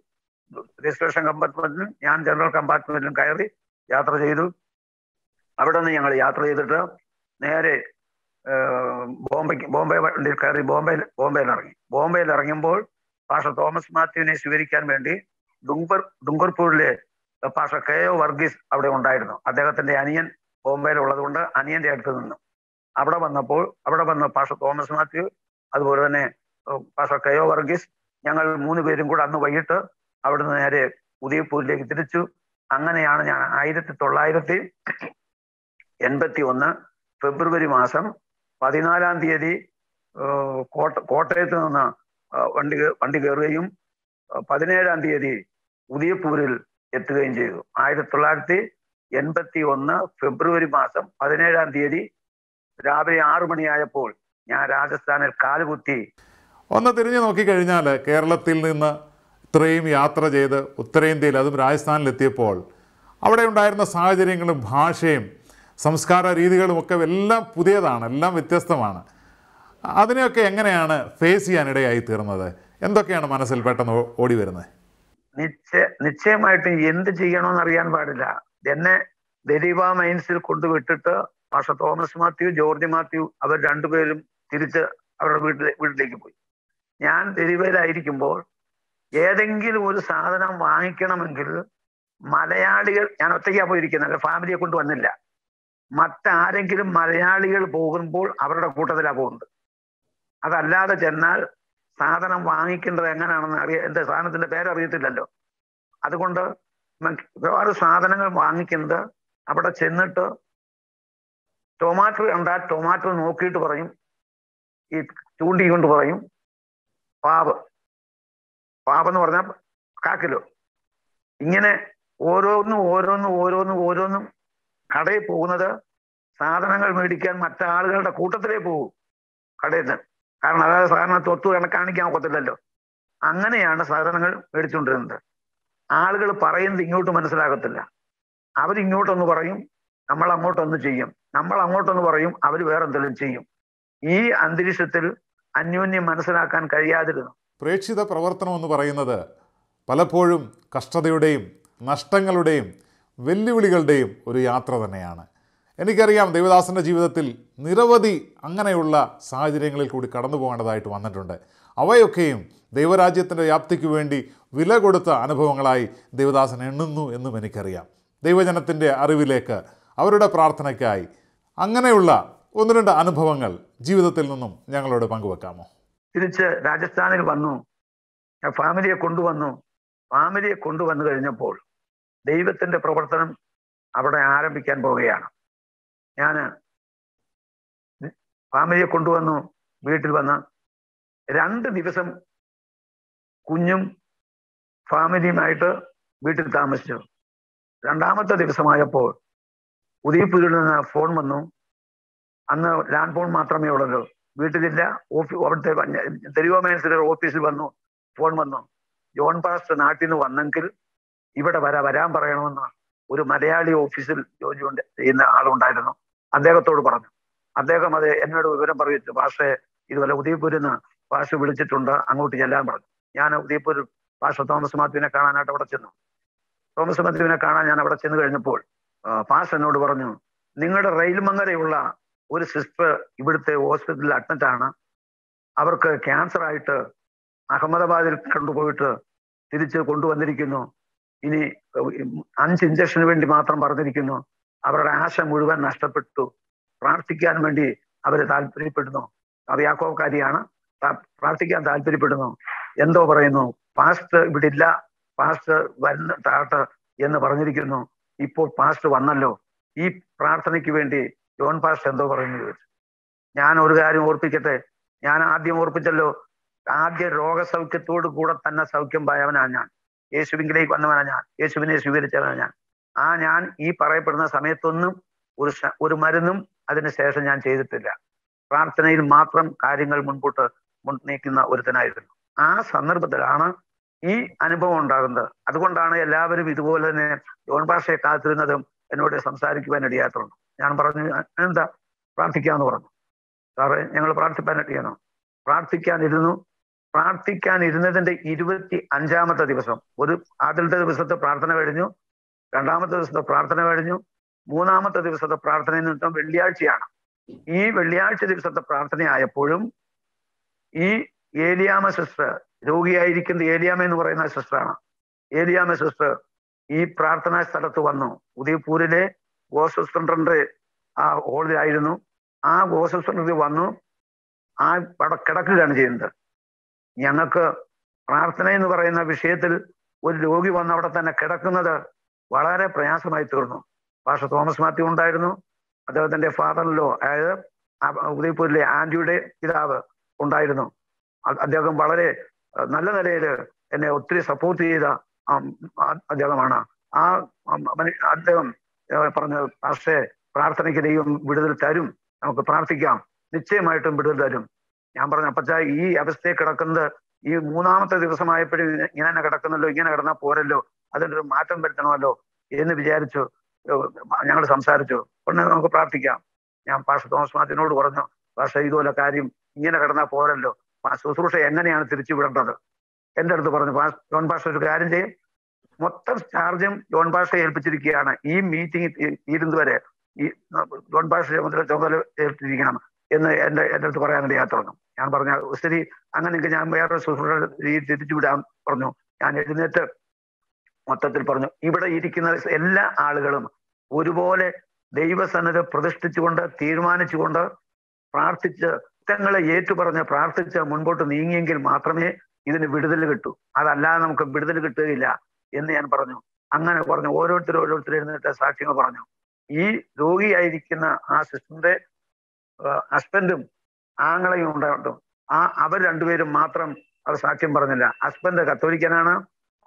രജിസ്ട്രേഷൻ കമ്പാർട്ട്മെന്റിലും ഞാൻ ജനറൽ കമ്പാർട്ട്മെന്റിലും കയറി യാത്ര ചെയ്തു. അവിടെ നിന്ന് ഞങ്ങൾ യാത്ര ചെയ്തിട്ട് നേരെ ബോംബെക്ക് ബോംബെ വണ്ടിയിൽ കയറി ബോംബെയിൽ ബോംബെയിൽ ഇറങ്ങി. ബോംബെയിൽ ഇറങ്ങുമ്പോൾ പാസ്റ്റർ തോമസ് മാത്യുവിനെ സ്വീകരിക്കാൻ വേണ്ടി ഡുംഗർ ഡുംഗർപൂരിലെ പാസ്റ്റർ കെ ഒ വർഗീസ് അവിടെ ഉണ്ടായിരുന്നു. അദ്ദേഹത്തിന്റെ അനിയൻ ബോംബെയിലുള്ളത് കൊണ്ട് അനിയന്റെ അടുത്ത് നിന്നു. അവിടെ വന്നപ്പോൾ അവിടെ വന്ന പാസ്റ്റർ തോമസ് മാത്യു അതുപോലെ തന്നെ പാസ്റ്റർ കെ ഒ വർഗീസ് ഞങ്ങൾ മൂന്ന് പേരും കൂടെ അന്ന് വൈകിട്ട് അവിടുന്ന് നേരെ ഉദയപൂരിലേക്ക് തിരിച്ചു. അങ്ങനെയാണ് ഞാൻ ആയിരത്തി തൊള്ളായിരത്തി എൺപത്തി ഒന്ന് ഫെബ്രുവരി മാസം പതിനാലാം തീയതി കോട്ട കോട്ടയത്ത് നിന്ന് വണ്ടി വണ്ടി കയറുകയും പതിനേഴാം തീയതി ഉദയപൂരിൽ എത്തുകയും ചെയ്തു. ആയിരത്തി തൊള്ളായിരത്തി എൺപത്തി ഒന്ന് ഫെബ്രുവരി മാസം പതിനേഴാം തീയതി രാവിലെ ആറു മണിയായപ്പോൾ ഞാൻ രാജസ്ഥാനിൽ കാലുകുത്തി. ഒന്ന് തിരിഞ്ഞു നോക്കിക്കഴിഞ്ഞാൽ കേരളത്തിൽ നിന്ന് ഇത്രയും യാത്ര ചെയ്ത് ഉത്തരേന്ത്യയിൽ അതും രാജസ്ഥാനിലെത്തിയപ്പോൾ അവിടെ ഉണ്ടായിരുന്ന സാഹചര്യങ്ങളും ഭാഷയും സംസ്കാര രീതികളുമൊക്കെ എല്ലാം പുതിയതാണ്, എല്ലാം വ്യത്യസ്തമാണ്. അതിനെയൊക്കെ എങ്ങനെയാണ് ഫേസ് ചെയ്യാനിടയായി തീർന്നത്? എന്തൊക്കെയാണ് മനസ്സിൽ പെട്ടെന്ന് ഓടി വരുന്നത്? നിശ്ചയ നിശ്ചയമായിട്ട് എന്ത് ചെയ്യണമെന്നറിയാൻ പാടില്ല. എന്നെ ദരീവ മൈൻസിൽ കൊണ്ടുവിട്ടിട്ട് മാഷ തോമസ് മാത്യു, ജോർജ് മാത്യു അവർ രണ്ടുപേരും തിരിച്ച് അവരുടെ വീട്ടിലെ വീട്ടിലേക്ക് പോയി. ഞാൻ തെരുവയിലായിരിക്കുമ്പോൾ ഏതെങ്കിലും ഒരു സാധനം വാങ്ങിക്കണമെങ്കിൽ മലയാളികൾ, ഞാൻ ഒറ്റയ്ക്കാ പോയിരിക്കുന്നത്, ഫാമിലിയെ കൊണ്ട് വന്നില്ല, മറ്റാരെങ്കിലും മലയാളികൾ പോകുമ്പോൾ അവരുടെ കൂട്ടത്തിലാണ് പോകുന്നത്. അതല്ലാതെ ചെന്നാൽ സാധനം വാങ്ങിക്കേണ്ടത് എങ്ങനെയാണെന്ന് അറിയാം, എൻ്റെ സാധനത്തിൻ്റെ പേരറിയത്തില്ലല്ലോ. അതുകൊണ്ട് ഒരുപാട് സാധനങ്ങൾ വാങ്ങിക്കുന്നത് അവിടെ ചെന്നിട്ട് ടൊമാറ്റോ കണ്ടാൽ ടൊമാറ്റോ നോക്കിയിട്ട് പറയും, ഈ ചൂണ്ടിക്കൊണ്ട് പറയും പാവ് പാവെന്ന് പറഞ്ഞാൽ കാക്കിലോ. ഇങ്ങനെ ഓരോന്നും ഓരോന്നും ഓരോന്നും ഓരോന്നും കടയിൽ പോകുന്നത് സാധനങ്ങൾ മേടിക്കാൻ മറ്റാളുകളുടെ കൂട്ടത്തിലേ പോകും കടയിൽ നിന്ന്. കാരണം അതായത് സാധനത്തെ ഒത്തു കാണിക്കാൻ ഒക്കത്തില്ലല്ലോ. അങ്ങനെയാണ് സാധനങ്ങൾ മേടിച്ചുകൊണ്ടിരുന്നത്. ആളുകൾ പറയുന്നത് ഇങ്ങോട്ട് മനസ്സിലാകത്തില്ല. അവരിങ്ങോട്ടൊന്ന് പറയും, നമ്മൾ അങ്ങോട്ടൊന്ന് ചെയ്യും, നമ്മൾ അങ്ങോട്ടൊന്ന് പറയും, അവർ വേറെന്തെങ്കിലും ചെയ്യും. ഈ അന്തരീക്ഷത്തിൽ അന്യോന്യം മനസ്സിലാക്കാൻ കഴിയാതിരുന്നു. പ്രേക്ഷിത പ്രവർത്തനം എന്ന് പറയുന്നത് പലപ്പോഴും കഷ്ടതയുടെയും നഷ്ടങ്ങളുടെയും വെല്ലുവിളികളുടെയും ഒരു യാത്ര തന്നെയാണ്. എനിക്കറിയാം ദേവദാസൻ്റെ ജീവിതത്തിൽ നിരവധി അങ്ങനെയുള്ള സാഹചര്യങ്ങളിൽ കൂടി കടന്നു പോകേണ്ടതായിട്ട് വന്നിട്ടുണ്ട്. അവയൊക്കെയും ദൈവരാജ്യത്തിൻ്റെ വ്യാപ്തിക്ക് വേണ്ടി വില കൊടുത്ത അനുഭവങ്ങളായി ദേവദാസൻ എണ്ണുന്നു എന്നും എനിക്കറിയാം. ദൈവജനത്തിൻ്റെ അറിവിലേക്ക്, അവരുടെ പ്രാർത്ഥനയ്ക്കായി അങ്ങനെയുള്ള ഒന്ന് രണ്ട് അനുഭവങ്ങൾ ജീവിതത്തിൽ നിന്നും ഞങ്ങളോട് പങ്കുവെക്കാമോ? തിരിച്ച് രാജസ്ഥാനിൽ വന്നു, ഫാമിലിയെ കൊണ്ടുവന്നു. ഫാമിലിയെ കൊണ്ടുവന്നു കഴിഞ്ഞപ്പോൾ ദൈവത്തിൻ്റെ പ്രവർത്തനം അവിടെ ആരംഭിക്കാൻ പോവുകയാണ്. ഞാൻ ഫാമിലിയെ കൊണ്ടുവന്നു. വീട്ടിൽ വന്ന് രണ്ട് ദിവസം കുഞ്ഞും ഫാമിലിയുമായിട്ട് വീട്ടിൽ താമസിച്ചു. രണ്ടാമത്തെ ദിവസമായപ്പോൾ ഉദയപൂരിൽ നിന്ന് ഫോൺ വന്നു. അന്ന് ലാൻഡ് ഫോൺ മാത്രമേ ഉള്ളല്ലോ, വീട്ടിലില്ല. ഓഫീസ് അവിടുത്തെ തെരുവോമേൻസിലെ ഓഫീസിൽ വന്നു ഫോൺ വന്നു, ജോൺ പാസ്റ്റർ നാട്ടിൽ നിന്ന് വന്നെങ്കിൽ ഇവിടെ വരാ വരാൻ പറയണമെന്ന് ഒരു മലയാളി ഓഫീസിൽ ജോലി ചെയ്യുന്ന ആളുണ്ടായിരുന്നു. അദ്ദേഹത്തോട് പറഞ്ഞു. അദ്ദേഹം അത് എന്നോട് വിവരം പറഞ്ഞു, പാഷയെ ഇതുപോലെ ഉദയപൂരിൽ നിന്ന് പാഷ വിളിച്ചിട്ടുണ്ട്, അങ്ങോട്ട് ചെല്ലാൻ പറഞ്ഞു. ഞാൻ ഉദയപൂരിൽ പാഷ തോമസ് മാത്യുവിനെ കാണാനായിട്ട് അവിടെ ചെന്നു. തോമസ് മാത്യുവിനെ കാണാൻ ഞാൻ അവിടെ ചെന്ന് കഴിഞ്ഞപ്പോൾ പാഷ എന്നോട് പറഞ്ഞു, നിങ്ങളുടെ റെയിൽമങ്ങരയുള്ള ഒരു സിസ്റ്റർ ഇവിടുത്തെ ഹോസ്പിറ്റലിൽ അഡ്മിറ്റ് ആണ്, അവർക്ക് ക്യാൻസർ ആയിട്ട് അഹമ്മദാബാദിൽ കൊണ്ടുപോയിട്ട് തിരിച്ച് കൊണ്ടുവന്നിരിക്കുന്നു. ഇനി അഞ്ച് ഇഞ്ചക്ഷന് വേണ്ടി മാത്രം പറഞ്ഞിരിക്കുന്നു. അവരുടെ ആശ മുഴുവൻ നഷ്ടപ്പെട്ടു. പ്രാർത്ഥിക്കാൻ വേണ്ടി അവർ താല്പര്യപ്പെടുന്നു. അവർ യാക്കോവ്കാരിയാണ്, പ്രാർത്ഥിക്കാൻ താല്പര്യപ്പെടുന്നു. എന്തോ പറയുന്നു, പാസ്റ്റ് ഇവിടെ ഇല്ല, പാസ്റ്റ് വരുന്ന താട്ട് എന്ന് പറഞ്ഞിരിക്കുന്നു. ഇപ്പോൾ പാസ്റ്റ് വന്നല്ലോ, ഈ പ്രാർത്ഥനയ്ക്ക് വേണ്ടി ജോൺ പാസ്റ്റ് എന്തോ പറയുന്നു ചോദിച്ചു. ഞാൻ ഒരു കാര്യം ഓർപ്പിക്കട്ടെ, ഞാൻ ആദ്യം ഓർപ്പിച്ചല്ലോ, ആദ്യ രോഗസൗഖ്യത്തോട് കൂടെ തന്നെ സൗഖ്യം പായവനാണ് ഞാൻ, യേശുവിലേക്ക് വന്നവനാ ഞാൻ, യേശുവിനെ സ്വീകരിച്ചവനാണ് ഞാൻ. ആ ഞാൻ ഈ പറയപ്പെടുന്ന സമയത്തൊന്നും ഒരു ഒരു മരുന്നും അതിനുശേഷം ഞാൻ ചെയ്തിട്ടില്ല. പ്രാർത്ഥനയിൽ മാത്രം കാര്യങ്ങൾ മുൻപോട്ട് മുന്നീക്കുന്ന ഒരുത്തനായിരുന്നു. ആ സന്ദർഭത്തിലാണ് ഈ അനുഭവം ഉണ്ടാകുന്നത്. അതുകൊണ്ടാണ് എല്ലാവരും ഇതുപോലെ തന്നെ ജോൺ പാഷയെ കാത്തിരുന്നതും എന്നോട് സംസാരിക്കുവാൻ ഇടയായിട്ടുണ്ട്. ഞാൻ പറഞ്ഞു, എന്താ പ്രാർത്ഥിക്കാമെന്ന് പറഞ്ഞു. സാറേ ഞങ്ങൾ പ്രാർത്ഥിക്കാൻ ഇടയാണോ? പ്രാർത്ഥിക്കാനിരുന്നു. പ്രാർത്ഥിക്കാനിരുന്നതിൻ്റെ ഇരുപത്തി അഞ്ചാമത്തെ ദിവസം, ഒരു ആദ്യത്തെ ദിവസത്തെ പ്രാർത്ഥന കഴിഞ്ഞു, രണ്ടാമത്തെ ദിവസത്തെ പ്രാർത്ഥന കഴിഞ്ഞു, മൂന്നാമത്തെ ദിവസത്തെ പ്രാർത്ഥന നിമിത്തം വെള്ളിയാഴ്ചയാണ്. ഈ വെള്ളിയാഴ്ച ദിവസത്തെ പ്രാർത്ഥനയായപ്പോഴും ഈ ഏലിയാമ സിസ്റ്റർ, രോഗിയായിരിക്കുന്നത് ഏലിയാമ എന്ന് പറയുന്ന സിസ്റ്ററാണ്, ഏലിയാമ സിസ്റ്റർ ഈ പ്രാർത്ഥനാ സ്ഥലത്ത് വന്നു. ഉദയപൂരിലെ ഗോസ്പൽ സെന്ററിന്റെ ആ ഹോളിലായിരുന്നു. ആ ഗോസ്പൽ സെന്ററിൽ വന്നു. ആ അവിടെ കിടക്കുകയാണ് ചെയ്യുന്നത്. ഞങ്ങൾക്ക് പ്രാർത്ഥന എന്ന് പറയുന്ന വിഷയത്തിൽ ഒരു രോഗി വന്ന് അവിടെ തന്നെ കിടക്കുന്നത് വളരെ പ്രയാസമായി തീർന്നു. പാഷ തോമസ് മാത്യു ഉണ്ടായിരുന്നു, അദ്ദേഹത്തിൻ്റെ ഫാദറിലോ അതായത് ഉദയപൂരിലെ ആൻറ്റിയുടെ പിതാവ് ഉണ്ടായിരുന്നു. അദ്ദേഹം വളരെ നല്ല നിലയിൽ എന്നെ ഒത്തിരി സപ്പോർട്ട് ചെയ്ത അദ്ദേഹമാണ്. ആ അദ്ദേഹം പറഞ്ഞു, പാഷയെ പ്രാർത്ഥനയ്ക്ക് ദൈവം വിടുതൽ തരും, നമുക്ക് പ്രാർത്ഥിക്കാം, നിശ്ചയമായിട്ടും വിടുതൽ തരും. ഞാൻ പറഞ്ഞു, അപ്പച്ചാ ഈ അവസ്ഥയെ കിടക്കുന്നത് ഈ മൂന്നാമത്തെ ദിവസമായപ്പോഴും ഇങ്ങനെ തന്നെ കിടക്കുന്നല്ലോ, ഇങ്ങനെ കിടന്നാൽ പോരല്ലോ, അതിനൊരു മാറ്റം വരുത്തണമല്ലോ എന്ന് വിചാരിച്ചു. ഞങ്ങൾ സംസാരിച്ചു, ഉടനെ നമുക്ക് പ്രാർത്ഥിക്കാം. ഞാൻ പാഷ തോമസ് മാത്യനോട് പറഞ്ഞു, പാഷ ഇതുപോലെ കാര്യം ഇങ്ങനെ കിടന്നാൽ പോരല്ലോ, ശുശ്രൂഷ എങ്ങനെയാണ് തിരിച്ചുവിടേണ്ടത്? എൻ്റെ അടുത്ത് പറഞ്ഞു, ജോൺ പാഷ ഒരു കാര്യം ചെയ്യും, മൊത്തം ചാർജും ജോൺ പാഷയെ ഏൽപ്പിച്ചിരിക്കുകയാണ്, ഈ മീറ്റിംഗ് തീരുന്നതുവരെ ഈ ജോൺ പാഷ ചുമതല ഏൽപ്പിച്ചിരിക്കണം, एनियात या स्थिति अगर या वे सूहृद धी विड़ा पर यात मतलब इवेक एल आल दैवसन्न प्रतिष्ठित तीर्मानिच्च प्रार्थिच्च ऐटुपरഞ്ഞ് പ്രാർത്ഥിച്ച് മുൻപോട്ട് നീങ്ങിയെങ്കിൽ മാത്രമേ ഇതിനെ വിടുതൽ കിട്ടൂ അതല്ലാതെ നമുക്ക് വിടുതൽ കിട്ടുകയില്ല എന്ന് ഞാൻ പറഞ്ഞു അങ്ങനെ പറഞ്ഞു ഓരോരുത്തരും ഓരോരുത്തരും എഴുന്നേറ്റ് സാക്ഷ്യങ്ങൾ പറഞ്ഞു ഈ രോഗിയായിരിക്കുന്ന ആ സിസ്റ്ററിന്റെ ഹസ്ബൻഡും ആങ്ങളെയും ഉണ്ടായിരുന്നു ആ അവർ രണ്ടുപേരും മാത്രം അവർ സാക്ഷ്യം പറഞ്ഞില്ല ഹസ്ബൻഡ് കത്തോലിക്കനാണ്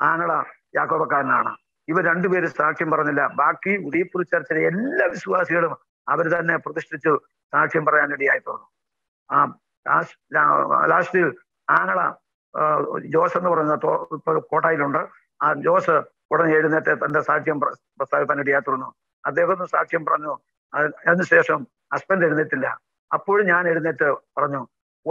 ആങ്ങള യാക്കോബക്കാരനാണ് ഇവർ രണ്ടുപേരും സാക്ഷ്യം പറഞ്ഞില്ല ബാക്കി ഉദയപുര ചർച്ചിലെ എല്ലാ വിശ്വാസികളും അവർ തന്നെ പ്രതിഷ്ഠിച്ചു സാക്ഷ്യം പറയാൻ ഇടയായി തീർന്നു ആ ലാസ്റ്റ് ആങ്ങള ജോസ് എന്ന് പറയുന്ന കോട്ടയിലുണ്ട് ആ ജോസ് ഉടനെ എഴുന്നേറ്റ് തന്റെ സാക്ഷ്യം പ്രസ്താവിക്കാൻ ഇടയായി തീർന്നു അദ്ദേഹം സാക്ഷ്യം പറഞ്ഞു അതിനുശേഷം ഹസ്ബൻഡ് എഴുന്നേറ്റില്ല അപ്പോഴും ഞാൻ എഴുന്നേറ്റ് പറഞ്ഞു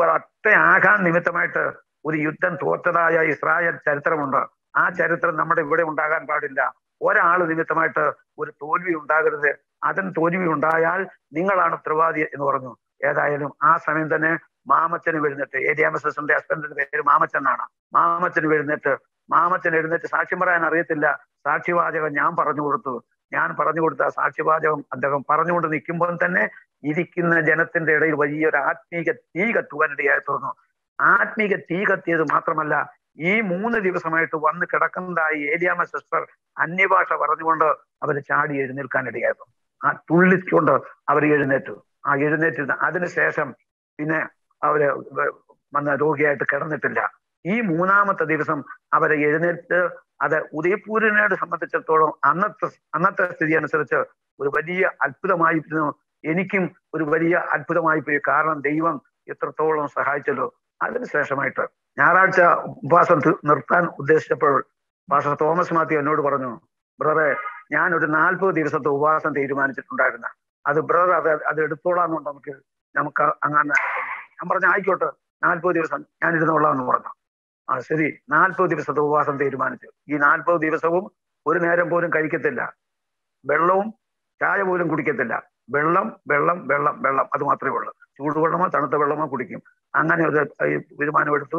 ഒരൊറ്റ ആഘാതം നിമിത്തമായിട്ട് ഒരു യുദ്ധം തോറ്റതായ ഇസ്രായേൽ ചരിത്രമുണ്ട് ആ ചരിത്രം നമ്മുടെ ഇവിടെ ഉണ്ടാകാൻ പാടില്ല ഒരാൾ നിമിത്തമായിട്ട് ഒരു തോൽവി ഉണ്ടാകരുത് അതിന് തോൽവി ഉണ്ടായാൽ നിങ്ങളാണ് ഉത്തരവാദി എന്ന് പറഞ്ഞു ഏതായാലും ആ സമയം തന്നെ മാമച്ചന് എഴുന്നേറ്റ് ഏരിയാമസസിന്റെ ഹസ്ബൻഡിന്റെ പേര് മാമച്ചനാണ് മാമച്ചന് എഴുന്നേറ്റ് മാമച്ചൻ എഴുന്നേറ്റ് സാക്ഷ്യം പറയാൻ അറിയത്തില്ല സാക്ഷിവാചകം ഞാൻ പറഞ്ഞു കൊടുത്തു ഞാൻ പറഞ്ഞു കൊടുത്ത സാക്ഷിവാചകം അദ്ദേഹം പറഞ്ഞുകൊണ്ട് നിൽക്കുമ്പോൾ തന്നെ ഇരിക്കുന്ന ജനത്തിന്റെ ഇടയിൽ വലിയൊരു ആത്മീക തീ കത്തുവാനിടയായി തീർന്നു ആത്മീക തീ കത്തിയത് മാത്രമല്ല ഈ മൂന്ന് ദിവസമായിട്ട് വന്ന് കിടക്കുന്നതായി ഏലിയാമ്മ സിസ്റ്റർ അന്യഭാഷ പറഞ്ഞുകൊണ്ട് അവർ ചാടി എഴുന്നേൽക്കാനിടയായിരുന്നു ആ തുള്ളിച്ചുകൊണ്ട് അവർ എഴുന്നേറ്റു ആ എഴുന്നേറ്റിരുന്ന അതിനുശേഷം പിന്നെ അവര് വന്ന രോഗിയായിട്ട് കിടന്നിട്ടില്ല ഈ മൂന്നാമത്തെ ദിവസം അവരെ എഴുന്നേറ്റ് അത് ഉദയപൂരിനോട് സംബന്ധിച്ചിടത്തോളം അന്നത്തെ അന്നത്തെ സ്ഥിതി അനുസരിച്ച് ഒരു വലിയ അത്ഭുതമായിരുന്നു എനിക്കും ഒരു വലിയ അത്ഭുതമായി പോയി കാരണം ദൈവം എത്രത്തോളം സഹായിച്ചല്ലോ അതിനുശേഷമായിട്ട് ഞായറാഴ്ച ഉപവാസം നിർത്താൻ ഉദ്ദേശിച്ചപ്പോൾ പാസ്റ്റർ തോമസ് മാത്യു എന്നോട് പറഞ്ഞു ബ്രദറെ ഞാനൊരു നാൽപ്പത് ദിവസത്തെ ഉപവാസം തീരുമാനിച്ചിട്ടുണ്ടായിരുന്നു അത് ബ്രദർ അത് അത് എടുത്തോളാന്നുണ്ട് നമുക്ക് നമുക്ക് അങ്ങനെ ഞാൻ പറഞ്ഞു ആയിക്കോട്ടെ നാൽപ്പത് ദിവസം ഞാൻ ഇരുന്നോളാന്ന് പറഞ്ഞു ആ ശരി നാൽപ്പത് ദിവസത്തെ ഉപവാസം തീരുമാനിച്ചു ഈ നാൽപ്പത് ദിവസവും ഒരു നേരം പോലും കഴിക്കത്തില്ല വെള്ളവും ചായ പോലും കുടിക്കത്തില്ല വെള്ളം വെള്ളം വെള്ളം വെള്ളം അത് മാത്രമേ ഉള്ളൂ ചൂടുവെള്ളമോ തണുത്ത വെള്ളമോ കുടിക്കും അങ്ങനെ ഒരു തീരുമാനമെടുത്തു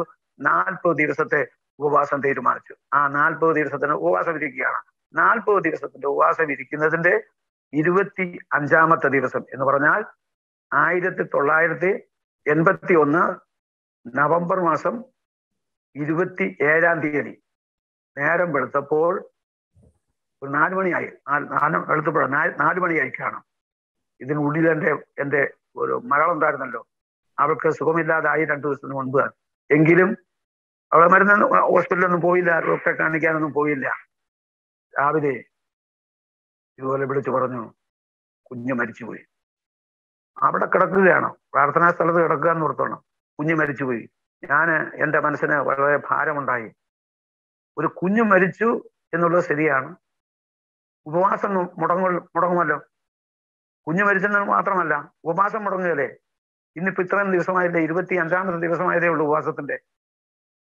നാൽപ്പത് ദിവസത്തെ ഉപവാസം തീരുമാനിച്ചു ആ നാൽപ്പത് ദിവസത്തിന് ഉപവാസം ഇരിക്കുകയാണ് നാൽപ്പത് ദിവസത്തിന്റെ ഉപവാസം ഇരിക്കുന്നതിന്റെ ഇരുപത്തി അഞ്ചാമത്തെ ദിവസം എന്ന് പറഞ്ഞാൽ ആയിരത്തി തൊള്ളായിരത്തി എൺപത്തി ഒന്ന് നവംബർ മാസം ഇരുപത്തി ഏഴാം തീയതി നേരം വെളുത്തപ്പോൾ ഒരു നാലുമണിയായി വെളുത്തപ്പോൾ നാലുമണിയായി കാണും ഇതിനുള്ളിൽ എൻ്റെ എൻ്റെ ഒരു മകൾ ഉണ്ടായിരുന്നല്ലോ അവൾക്ക് സുഖമില്ലാതായി രണ്ടു ദിവസത്തിന് മുൻപ് എങ്കിലും അവളെ മരുന്ന് ഹോസ്പിറ്റലൊന്നും പോയില്ല ഡോക്ടറെ കാണിക്കാനൊന്നും പോയില്ല രാവിലെ ഇതുപോലെ വിളിച്ചു പറഞ്ഞു കുഞ്ഞ് മരിച്ചുപോയി അവിടെ കിടക്കുകയാണ് പ്രാർത്ഥനാ സ്ഥലത്ത് കിടക്കുക എന്ന് ഓർത്തോണം കുഞ്ഞ് മരിച്ചുപോയി ഞാൻ എൻ്റെ മനസ്സിന് വളരെ ഭാരമുണ്ടായി ഒരു കുഞ്ഞ് മരിച്ചു എന്നുള്ളത് ശരിയാണ് ഉപവാസം മുടങ്ങ മുടങ്ങുമല്ലോ കുഞ്ഞ് മരിച്ചെന്ന് മാത്രമല്ല ഉപവാസം മുടങ്ങുകയല്ലേ ഇന്നിപ്പോ ഇത്രയും ദിവസമായില്ലേ ഇരുപത്തി അഞ്ചാമത്തെ ദിവസമായതേ ഉള്ളൂ ഉപവാസത്തിന്റെ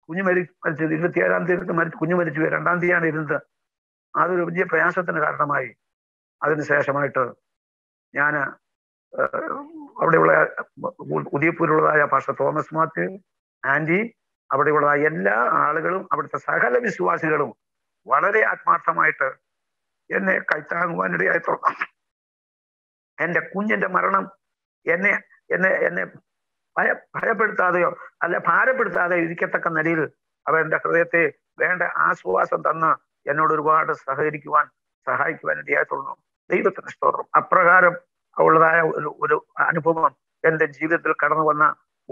കുഞ്ഞു മരി മരിച്ചത് ഇരുപത്തി ഏഴാം തീയതി മരിച്ചു കുഞ്ഞു മരിച്ചു രണ്ടാം തീയതിയാണ് ഇരുന്നത് അതൊരു വലിയ പ്രയാസത്തിന് കാരണമായി അതിനുശേഷമായിട്ട് ഞാൻ അവിടെയുള്ള ഉദയപൂരിലുള്ളതായ പാസ്റ്റർ തോമസ് മാത്യു ആൻറ്റി അവിടെയുള്ള എല്ലാ ആളുകളും അവിടുത്തെ സകല വിശ്വാസികളും വളരെ ആത്മാർത്ഥമായിട്ട് എന്നെ കൈത്താങ്ങുവാനിടയായി തുറക്കാം എൻ്റെ കുഞ്ഞിൻ്റെ മരണം എന്നെ എന്നെ എന്നെ ഭയ ഭയപ്പെടുത്താതെയോ അല്ലെ ഭാരപ്പെടുത്താതെയോ ഇരിക്കത്തക്ക നിലയിൽ അവർ എൻ്റെ ഹൃദയത്തെ വേണ്ട ആശ്വാസം തന്ന് എന്നോട് ഒരുപാട് സഹകരിക്കുവാൻ സഹായിക്കുവാൻ ഇടയായി തുടങ്ങും ദൈവത്തിന് സ്തോത്രം അപ്രകാരം ഉള്ളതായ ഒരു ഒരു അനുഭവം എൻ്റെ ജീവിതത്തിൽ കടന്നു വന്ന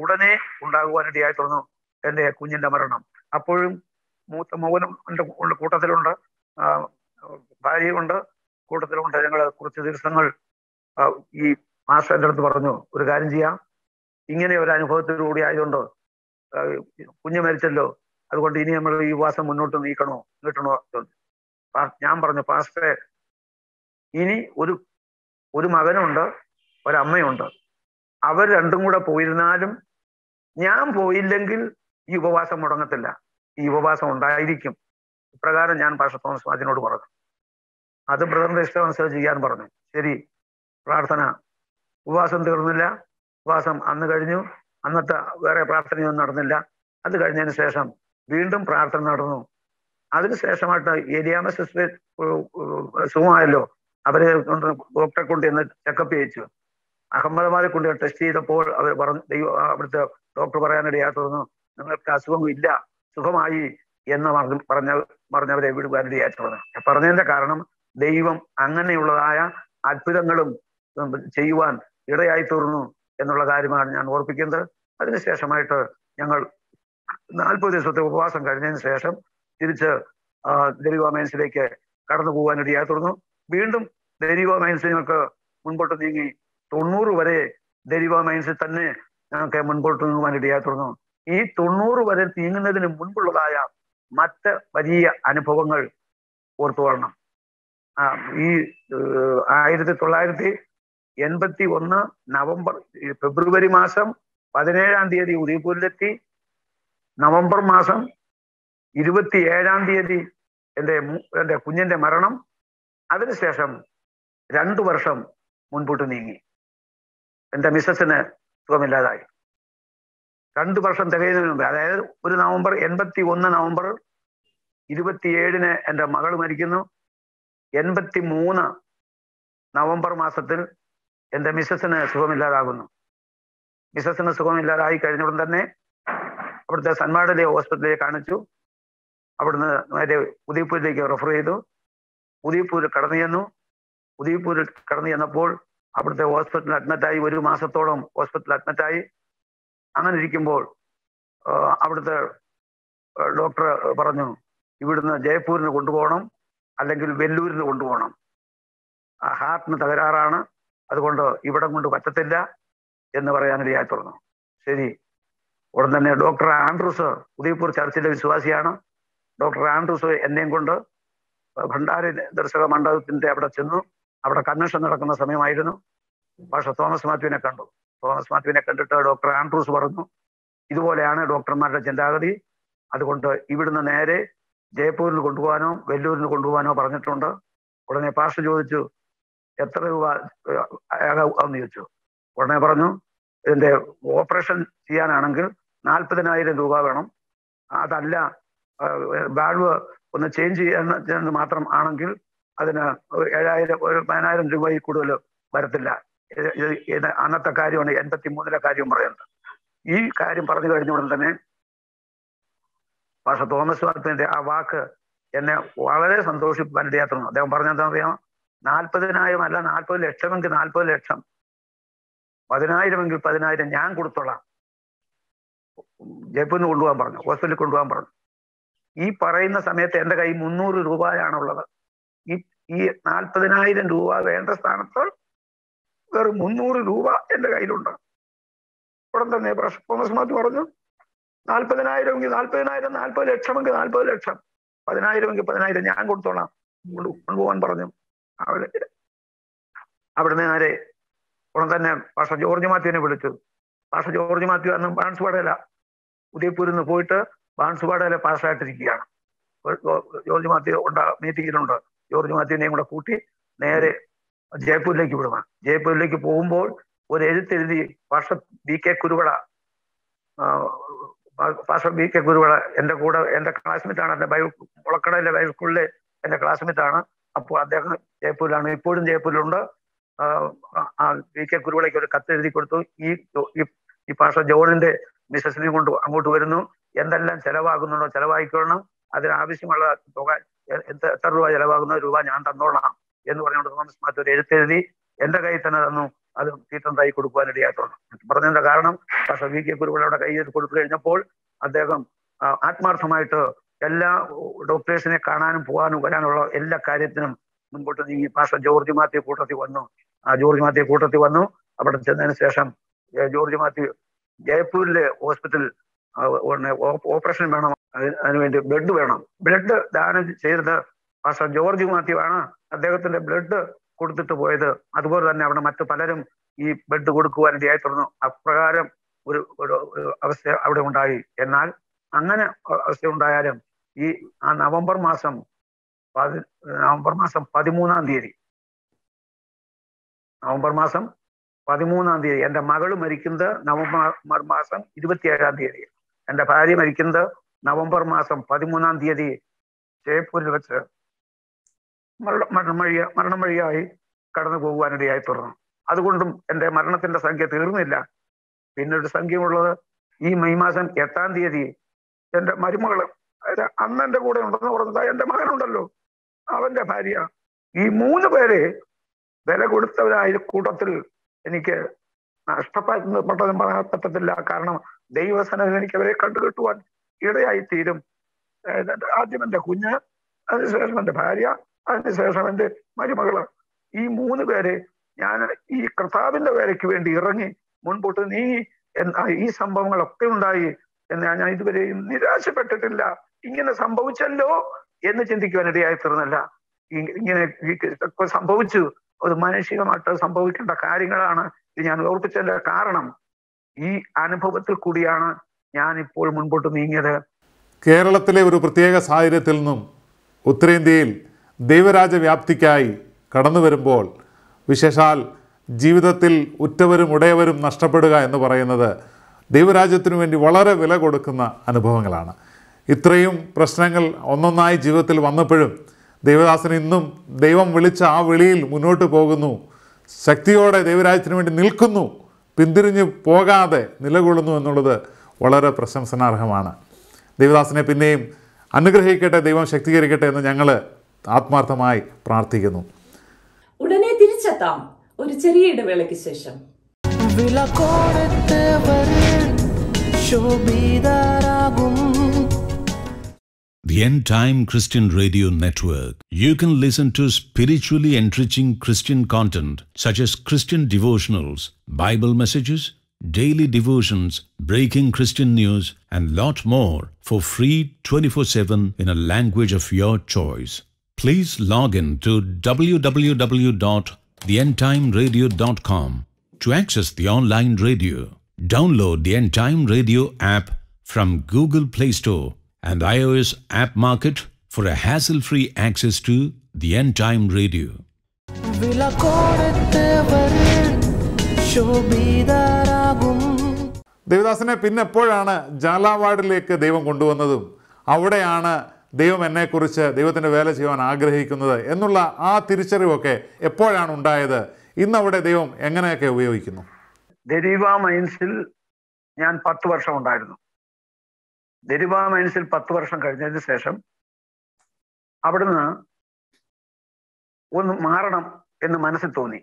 ഉടനെ ഉണ്ടാകുവാൻ ഇടയായി തുടങ്ങും എൻ്റെ കുഞ്ഞിൻ്റെ മരണം അപ്പോഴും മൂത്ത മകനും എൻ്റെ കൂട്ടത്തിലുണ്ട് ഭാര്യയുണ്ട് കൂട്ടത്തിലുണ്ട് ഞങ്ങൾ കുറച്ച് ദിവസങ്ങൾ ഈ മാസ്റ്റർ എൻ്റെ അടുത്ത് പറഞ്ഞു ഒരു കാര്യം ചെയ്യാം ഇങ്ങനെ ഒരു അനുഭവത്തിലൂടെ ആയതുകൊണ്ട് കുഞ്ഞ് മരിച്ചല്ലോ അതുകൊണ്ട് ഇനി നമ്മൾ ഈ വാസം മുന്നോട്ട് നീക്കണോ നീട്ടണോ ഞാൻ പറഞ്ഞു പാസ്റ്ററെ ഇനി ഒരു ഒരു മകനുണ്ട് ഒരമ്മയുണ്ട് അവർ രണ്ടും കൂടെ പോയിരുന്നാലും ഞാൻ പോയില്ലെങ്കിൽ ഈ ഉപവാസം മുടങ്ങത്തില്ല ഈ ഉപവാസം ഉണ്ടായിരിക്കും ഇപ്രകാരം ഞാൻ പാസ്റ്റർ തോമസ് മാജിനോട് പറഞ്ഞു അത് ബ്രദറിന്റെ ഇഷ്ടമനുസരിച്ച് ചെയ്യാൻ പറഞ്ഞു ശരി പ്രാർത്ഥന ഉപവാസം തീർന്നില്ല ഉപവാസം അന്ന് കഴിഞ്ഞു. അന്നത്തെ വേറെ പ്രാർത്ഥനയൊന്നും നടന്നില്ല. അത് കഴിഞ്ഞതിന് ശേഷം വീണ്ടും പ്രാർത്ഥന നടന്നു. അതിനുശേഷമായിട്ട് ഏരിയാമ സിസ്റ്റർ സുഖമായല്ലോ, അവരെ കൊണ്ട് ഡോക്ടറെ കൊണ്ട് ഇന്ന് ചെക്കപ്പ് ചെയ്യിച്ചു. അഹമ്മദാബാദിൽ കൊണ്ട് ടെസ്റ്റ് ചെയ്തപ്പോൾ അവർ പറഞ്ഞു, ദൈവം അവിടുത്തെ ഡോക്ടർ പറയാനിടയാത്തുന്നു, നിങ്ങൾക്ക് അസുഖം ഇല്ല, സുഖമായി എന്ന് പറഞ്ഞ പറഞ്ഞവരെ വിടുവാനിടയാറ്റുള്ളത്. പറഞ്ഞതിന്റെ കാരണം ദൈവം അങ്ങനെയുള്ളതായ അത്ഭുതങ്ങളും ചെയ്യുവാൻ ഇടയായി തീർന്നു എന്നുള്ള കാര്യമാണ് ഞാൻ ഓർപ്പിക്കുന്നത്. അതിനുശേഷമായിട്ട് ഞങ്ങൾ നാൽപ്പത് ദിവസത്തെ ഉപവാസം കഴിഞ്ഞതിന് ശേഷം തിരിച്ച് ദരിവ മൈൻസിലേക്ക് കടന്നു പോകാനിടയായി തീർന്നു. വീണ്ടും ദരിവ മൈൻസ് ഞങ്ങൾക്ക് മുൻപോട്ട് നീങ്ങി. തൊണ്ണൂറ് വരെ ദരിവ മൈൻസിൽ തന്നെ ഞങ്ങൾക്ക് മുൻപോട്ട് നീങ്ങുവാനിടയായി തീർന്നു. ഈ തൊണ്ണൂറ് വരെ നീങ്ങുന്നതിന് മുൻപുള്ളതായ മറ്റ് വലിയ അനുഭവങ്ങൾ ഓർത്തു വരണം. ആ ഈ ആയിരത്തി തൊള്ളായിരത്തി എൺപത്തി ഒന്ന് നവംബർ ഫെബ്രുവരി മാസം പതിനേഴാം തീയതി ഉദയ്പൂരിലെത്തി. നവംബർ മാസം ഇരുപത്തി ഏഴാം തീയതി എൻ്റെ എൻ്റെ കുഞ്ഞിൻ്റെ മരണം. അതിനുശേഷം രണ്ടു വർഷം മുൻപോട്ട് നീങ്ങി. എൻ്റെ മിസ്സസിന് സുഖമില്ലാതായി. രണ്ടു വർഷം തികയുന്നതിന് മുമ്പ്, അതായത് ഒരു നവംബർ എൺപത്തി ഒന്ന് നവംബർ ഇരുപത്തിയേഴിന് എൻ്റെ മകൾ മരിക്കുന്നു. എൺപത്തി മൂന്ന് നവംബർ മാസത്തിൽ എൻ്റെ മിസ്സസിന് സുഖമില്ലാതാകുന്നു. മിസ്സസിന് സുഖമില്ലാതായി കഴിഞ്ഞുടൻ തന്നെ അവിടുത്തെ സന്മാടിലെ ഹോസ്പിറ്റലിൽ കാണിച്ചു. അവിടുന്ന് നേരെ ഉദയ്പൂരിലേക്ക് റെഫർ ചെയ്തു. ഉദയ്പൂരിൽ കടന്നു ചെന്നു. ഉദയ്പൂരിൽ കടന്നു ചെന്നപ്പോൾ അവിടുത്തെ ഹോസ്പിറ്റലിൽ അഡ്മിറ്റായി. ഒരു മാസത്തോളം ഹോസ്പിറ്റലിൽ അഡ്മിറ്റായി. അങ്ങനെ ഇരിക്കുമ്പോൾ അവിടുത്തെ ഡോക്ടർ പറഞ്ഞു, ഇവിടുന്ന് ജയ്പൂരിന് കൊണ്ടുപോകണം, അല്ലെങ്കിൽ വെല്ലൂരിന് കൊണ്ടുപോകണം, ഹാർട്ടിന് തകരാറാണ്, അതുകൊണ്ട് ഇവിടെ കൊണ്ട് പറ്റത്തില്ല എന്ന് പറയാനിടയായി തുറന്നു. ശരി, ഉടൻ തന്നെ ഡോക്ടർ ആൻഡ്രൂസ്, ഉദയ്പൂർ ചർച്ചിലെ വിശ്വാസിയാണ്, ഡോക്ടർ ആൻഡ്രൂസ് എന്നെയും കൊണ്ട് ഭണ്ഡാരി ദർശക മണ്ഡപത്തിൻ്റെ അവിടെ ചെന്നു. അവിടെ കൺവെൻഷൻ നടക്കുന്ന സമയമായിരുന്നു. പക്ഷെ തോമസ് മാത്യുവിനെ കണ്ടു. തോമസ് മാത്യുവിനെ കണ്ടിട്ട് ഡോക്ടർ ആൻഡ്രൂസ് പറഞ്ഞു, ഇതുപോലെയാണ് ഡോക്ടർമാരുടെ ചിന്താഗതി, അതുകൊണ്ട് ഇവിടുന്ന് നേരെ ജയ്പൂരിൽ കൊണ്ടുപോകാനോ വെല്ലൂരിൽ കൊണ്ടുപോകാനോ പറഞ്ഞിട്ടുണ്ട്. ഉടനെ പാഷ ചോദിച്ചു, എത്ര രൂപ ആകാമെന്ന് ചോദിച്ചു. ഉടനെ പറഞ്ഞു, ഇതിൻ്റെ ഓപ്പറേഷൻ ചെയ്യാനാണെങ്കിൽ നാൽപ്പതിനായിരം രൂപ വേണം, അതല്ല വാൾവ് ഒന്ന് ചേഞ്ച് ചെയ്യാൻ മാത്രം ആണെങ്കിൽ അതിന് ഏഴായിരം ഒരു പതിനായിരം രൂപയിൽ കൂടുതൽ വരത്തില്ല. അന്നത്തെ കാര്യമാണ്, എൺപത്തി മൂന്നിലെ കാര്യം പറയുന്നത്. ഈ കാര്യം പറഞ്ഞു കഴിഞ്ഞ ഉടൻ തന്നെ പക്ഷെ തോമസ് വാർത്തൻ്റെ ആ വാക്ക് എന്നെ വളരെ സന്തോഷിപ്പിക്കാനിടയാത്തുന്നു. അദ്ദേഹം പറഞ്ഞെന്താണെന്ന് അറിയാം, നാൽപ്പതിനായിരം അല്ല, നാൽപ്പത് ലക്ഷമെങ്കിൽ നാൽപ്പത് ലക്ഷം, പതിനായിരമെങ്കിൽ പതിനായിരം ഞാൻ കൊടുത്തോളാം, ജയ്പൂരിന് കൊണ്ടുപോകാൻ പറഞ്ഞു, ഹോസ്പിറ്റലിൽ കൊണ്ടുപോകാൻ പറഞ്ഞു. ഈ പറയുന്ന സമയത്ത് എൻ്റെ കൈ മുന്നൂറ് രൂപയാണുള്ളത്. ഈ ഈ നാൽപ്പതിനായിരം രൂപ വേണ്ട സ്ഥാനത്ത് വെറും മുന്നൂറ് രൂപ എൻ്റെ കയ്യിലുണ്ട്. ഉടൻ തന്നെ തോമസ് മാത്യു പറഞ്ഞു, നാൽപ്പതിനായിരമെങ്കിൽ നാൽപ്പതിനായിരം, നാൽപ്പത് ലക്ഷമെങ്കിൽ നാൽപ്പത് ലക്ഷം, പതിനായിരമെങ്കിൽ പതിനായിരം ഞാൻ കൊടുത്തോളാം, കൊണ്ടുപോകാൻ പറഞ്ഞു. അവിടെ അവിടുന്ന് നേരെ ഉടൻ തന്നെ പാഷ ജോർജ് മാത്യുവിനെ വിളിച്ചു. പാഷ ജോർജ് മാത്യു അന്ന് ബാൻസുവാടയില, ഉദയ്പൂരിൽ നിന്ന് പോയിട്ട് ബാൻസുവാടയിലെ പാഷായിട്ടിരിക്കുകയാണ്. ജോർജ് മാത്യു ഉണ്ടാ മീറ്റിങ്ങിലുണ്ട്. ജോർജ് മാത്യുവിനെയും കൂടെ കൂട്ടി നേരെ ജയ്പൂരിലേക്ക് വിടുക. ജയ്പൂരിലേക്ക് പോകുമ്പോൾ ഒരു എഴുത്തെഴുതി പാഷ ബി കെ കുരുവള, പാഷ ബി കെ കുരുവള എൻ്റെ കൂടെ എൻ്റെ ക്ലാസ്മേറ്റാണ്, എൻ്റെ ബൈബിൾ മുളക്കടയിലെ ബൈബിൾ സ്കൂളിലെ എൻ്റെ ക്ലാസ്മേറ്റാണ്. അപ്പോൾ അദ്ദേഹം ജയ്പൂരിലാണ്, ഇപ്പോഴും ജയ്പൂരിലുണ്ട്. വി കെ കുരുവിളയ്ക്ക് ഒരു കത്ത് എഴുതി കൊടുത്തു, ഈ ഈ പാഷ ജോണിന്റെ മിസ്സസിനെ കൊണ്ട് അങ്ങോട്ട് വരുന്നു, എന്തെല്ലാം ചെലവാകുന്നുണ്ടോ ചെലവായിക്കൊള്ളണം, അതിനാവശ്യമുള്ള തുക എന്ത് എത്ര രൂപ ചെലവാകുന്ന രൂപ ഞാൻ തന്നോളാം എന്ന് പറഞ്ഞുകൊണ്ട് തോമസ് മാത്യു ഒരു എഴുത്തെഴുതി എൻ്റെ കയ്യിൽ തന്നെ തന്നു. അത് തീറ്റന്തായി കൊടുക്കുവാനിടയായിട്ടുണ്ട്. പറഞ്ഞതിന്റെ കാരണം പാഷ വി കെ കുരുവിളയുടെ കയ്യിൽ കൊടുത്തു കഴിഞ്ഞപ്പോൾ അദ്ദേഹം ആത്മാർത്ഥമായിട്ട് എല്ലാ ഡോക്ടേഴ്സിനെ കാണാനും പോകാനും വരാനുള്ള എല്ലാ കാര്യത്തിനും മുൻപോട്ട് നീങ്ങി. പാഷ ജോർജ് മാത്യു കൂട്ടത്തിൽ വന്നു. ആ ജോർജ് മാത്യു കൂട്ടത്തിൽ വന്നു. അവിടെ ചെന്നതിന് ശേഷം ജോർജ് മാത്യു ജയ്പൂരിലെ ഹോസ്പിറ്റൽ ഓപ്പറേഷൻ വേണം, അതിനുവേണ്ടി ബ്ലഡ് വേണം, ബ്ലഡ് ദാനം ചെയ്തത് പാഷ ജോർജ് മാത്യു ആണ്. അദ്ദേഹത്തിന്റെ ബ്ലഡ് കൊടുത്തിട്ട് പോയത്. അതുപോലെ തന്നെ അവിടെ മറ്റു പലരും ഈ ബ്ലഡ് കൊടുക്കുവാനിടയായി തുടർന്നു. അപ്രകാരം ഒരു അവസ്ഥ അവിടെ ഉണ്ടായി. എന്നാൽ അങ്ങനെ അവസ്ഥ ഉണ്ടായാലും ഈ ആ നവംബർ മാസം പതി നവംബർ മാസം പതിമൂന്നാം തീയതി നവംബർ മാസം പതിമൂന്നാം തീയതി എൻ്റെ മകൾ മരിക്കുന്നത് നവംബർ മാസം ഇരുപത്തിയേഴാം തീയതി, എൻ്റെ ഭാര്യ മരിക്കുന്നത് നവംബർ മാസം പതിമൂന്നാം തീയതി ജയ്പൂരിൽ വെച്ച് മരണ മരണം വഴിയ മരണം വഴിയായി കടന്നു പോകുവാനിടയായി തീർന്നു. അതുകൊണ്ടും എൻ്റെ മരണത്തിൻ്റെ സംഖ്യ തീർന്നില്ല. പിന്നൊരു സംഖ്യയുള്ളത് ഈ മെയ് മാസം എട്ടാം തീയതി എൻ്റെ മരുമകൾ, അതായത് അന്ന് എൻ്റെ കൂടെ ഉണ്ടെന്ന് പറഞ്ഞത് എൻ്റെ മകനുണ്ടല്ലോ, അവൻ്റെ ഭാര്യ, ഈ മൂന്ന് പേരെ വില കൊടുത്തവരായ കൂട്ടത്തിൽ എനിക്ക് നഷ്ടപ്പെട്ടതും പറയാൻ പറ്റത്തില്ല. കാരണം ദൈവസനത്തിൽ എനിക്ക് അവരെ കണ്ടുകിട്ടുവാൻ ഇടയായി തീരും. ആദ്യം എൻ്റെ കുഞ്ഞ്, അതിനുശേഷം എൻ്റെ ഭാര്യ, അതിനുശേഷം എൻ്റെ മരുമകള്. ഈ മൂന്ന് പേരെ ഞാൻ ഈ കർത്താവിൻ്റെ വേലയ്ക്ക് വേണ്ടി ഇറങ്ങി മുൻപോട്ട് നീ എന്നാ ഈ സംഭവങ്ങളൊക്കെ ഉണ്ടായി എന്ന് ഞാൻ ഇതുവരെയും നിരാശപ്പെട്ടിട്ടില്ല. ഇങ്ങനെ സംഭവിച്ചല്ലോ എന്ന് ചിന്തിക്കുവാനിടയായി തീർന്നല്ല. ഇങ്ങനെ സംഭവിച്ചു, അത് മാനുഷികമായിട്ട് സംഭവിക്കേണ്ട കാര്യങ്ങളാണ്. ഇത് ഞാൻ ഓർപ്പിച്ചതിന്റെ കാരണം ഈ അനുഭവത്തിൽ കൂടിയാണ് ഞാൻ ഇപ്പോൾ മുൻപോട്ട് നീങ്ങിയത്. കേരളത്തിലെ ഒരു പ്രത്യേക സാഹചര്യത്തിൽ നിന്നും ഉത്തരേന്ത്യയിൽ ദൈവരാജ്യ വ്യാപ്തിക്കായി കടന്നു വരുമ്പോൾ, വിശേഷാൽ ജീവിതത്തിൽ ഉറ്റവരും ഉടയവരും നഷ്ടപ്പെടുക എന്ന് പറയുന്നത് ദൈവരാജ്യത്തിനു വേണ്ടി വളരെ വില കൊടുക്കുന്ന അനുഭവങ്ങളാണ്. ഇത്രയും പ്രശ്നങ്ങൾ ഒന്നൊന്നായി ജീവിതത്തിൽ വന്നപ്പോഴും ദൈവദാസൻ ഇന്നും ദൈവം വിളിച്ച ആ വിളിയിൽ മുന്നോട്ട് പോകുന്നു, ശക്തിയോടെ ദൈവരാജ്യത്തിന് വേണ്ടി നിൽക്കുന്നു, പിന്തിരിഞ്ഞ് പോകാതെ നിലകൊള്ളുന്നു എന്നുള്ളത് വളരെ പ്രശംസനാർഹമാണ്. ദൈവദാസനെ പിന്നെയും അനുഗ്രഹിക്കട്ടെ, ദൈവം ശക്തീകരിക്കട്ടെ എന്ന് ഞങ്ങൾ ആത്മാർത്ഥമായി പ്രാർത്ഥിക്കുന്നു. ഉടനെ തിരിച്ചെത്താം ഒരു ചെറിയ ഇടവേളയ്ക്ക് ശേഷം. The End Time Christian Radio Network. You can listen to spiritually enriching Christian content such as Christian devotionals, Bible messages, daily devotions, breaking Christian news and lot more for free twenty-four seven in a language of your choice. Please log in to w w w dot the end time radio dot com to access the online radio. Download the End Time Radio app from Google Play Store and iOS app market for a hassle-free access to the End Time Radio. ദേവദാസനെ പിന്നെപ്പോഴാണ് ജാലാവാഡിലേക്ക് ദൈവം കൊണ്ടുവന്നതും അവിടെയാണ് ദൈവം എന്നെക്കുറിച്ച് ദൈവത്തിൻ്റെ വേല ചെയ്യുവാൻ ആഗ്രഹിക്കുന്നത് എന്നുള്ള ആ തിരിച്ചറിവൊക്കെ എപ്പോഴാണ് ഉണ്ടായത്? ഇന്നവിടെ ദൈവം എങ്ങനെയൊക്കെ ഉപയോഗിക്കുന്നു? ദരിവാ മൈൻസിൽ ഞാൻ പത്ത് വർഷം ഉണ്ടായിരുന്നു. ദരിവാ മൈൻസിൽ പത്ത് വർഷം കഴിഞ്ഞതിന് ശേഷം അവിടുന്ന് ഒന്ന് മാറണം എന്ന് മനസ്സിൽ തോന്നി.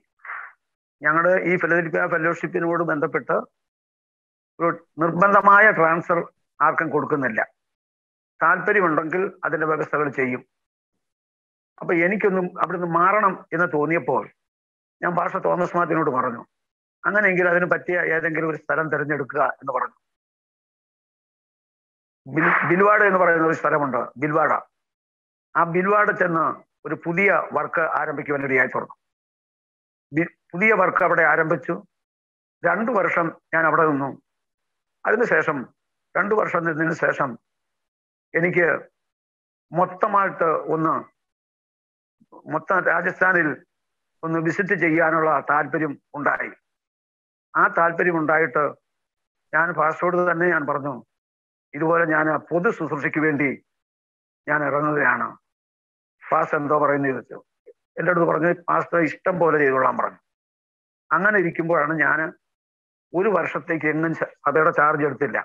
ഞങ്ങളുടെ ഈ ഫിലദൽഫിയ ഫെലോഷിപ്പിനോട് ബന്ധപ്പെട്ട് ഒരു നിർബന്ധമായ ട്രാൻസ്ഫർ ആർക്കും കൊടുക്കുന്നില്ല. താല്പര്യമുണ്ടെങ്കിൽ അതിൻ്റെ വ്യവസ്ഥകൾ ചെയ്യും. അപ്പം എനിക്കൊന്നും അവിടുന്ന് മാറണം എന്ന് തോന്നിയപ്പോൾ ഞാൻ പാഷ തോമസ് മാത്തിനോട് പറഞ്ഞു, അങ്ങനെയെങ്കിൽ അതിന് പറ്റിയ ഏതെങ്കിലും ഒരു സ്ഥലം തിരഞ്ഞെടുക്കുക എന്ന് പറഞ്ഞു. ബിൽവാഡ എന്ന് പറയുന്ന ഒരു സ്ഥലമുണ്ട്, ബിൽവാഡ. ആ ബിൽവാഡ ചെന്ന് ഒരു പുതിയ വർക്ക് ആരംഭിക്കുവാനിടയായി തുറന്നു. പുതിയ വർക്ക് അവിടെ ആരംഭിച്ചു. രണ്ടു വർഷം ഞാൻ അവിടെ നിന്നു. അതിനുശേഷം രണ്ടു വർഷം നിന്നതിന് ശേഷം എനിക്ക് മൊത്തമായിട്ട് ഒന്ന് മൊത്തം രാജസ്ഥാനിൽ ഒന്ന് വിസിറ്റ് ചെയ്യാനുള്ള താല്പര്യം ഉണ്ടായി. ആ താല്പര്യം ഉണ്ടായിട്ട് ഞാൻ പാസ്റ്ററോട് തന്നെ ഞാൻ പറഞ്ഞു, ഇതുപോലെ ഞാൻ പൊതു ശുശ്രൂഷയ്ക്ക് വേണ്ടി ഞാൻ ഇറങ്ങുകയാണ്, പാസ്റ്റർ എന്തോ പറയുന്നത് വെച്ചു. എൻ്റെ അടുത്ത് പറഞ്ഞു, പാസ്റ്റർ ഇഷ്ടം പോലെ ചെയ്തോളാൻ പറഞ്ഞു. അങ്ങനെ ഇരിക്കുമ്പോഴാണ് ഞാൻ ഒരു വർഷത്തേക്ക് എങ്ങും സഭയുടെ ചാർജ് എടുത്തില്ല.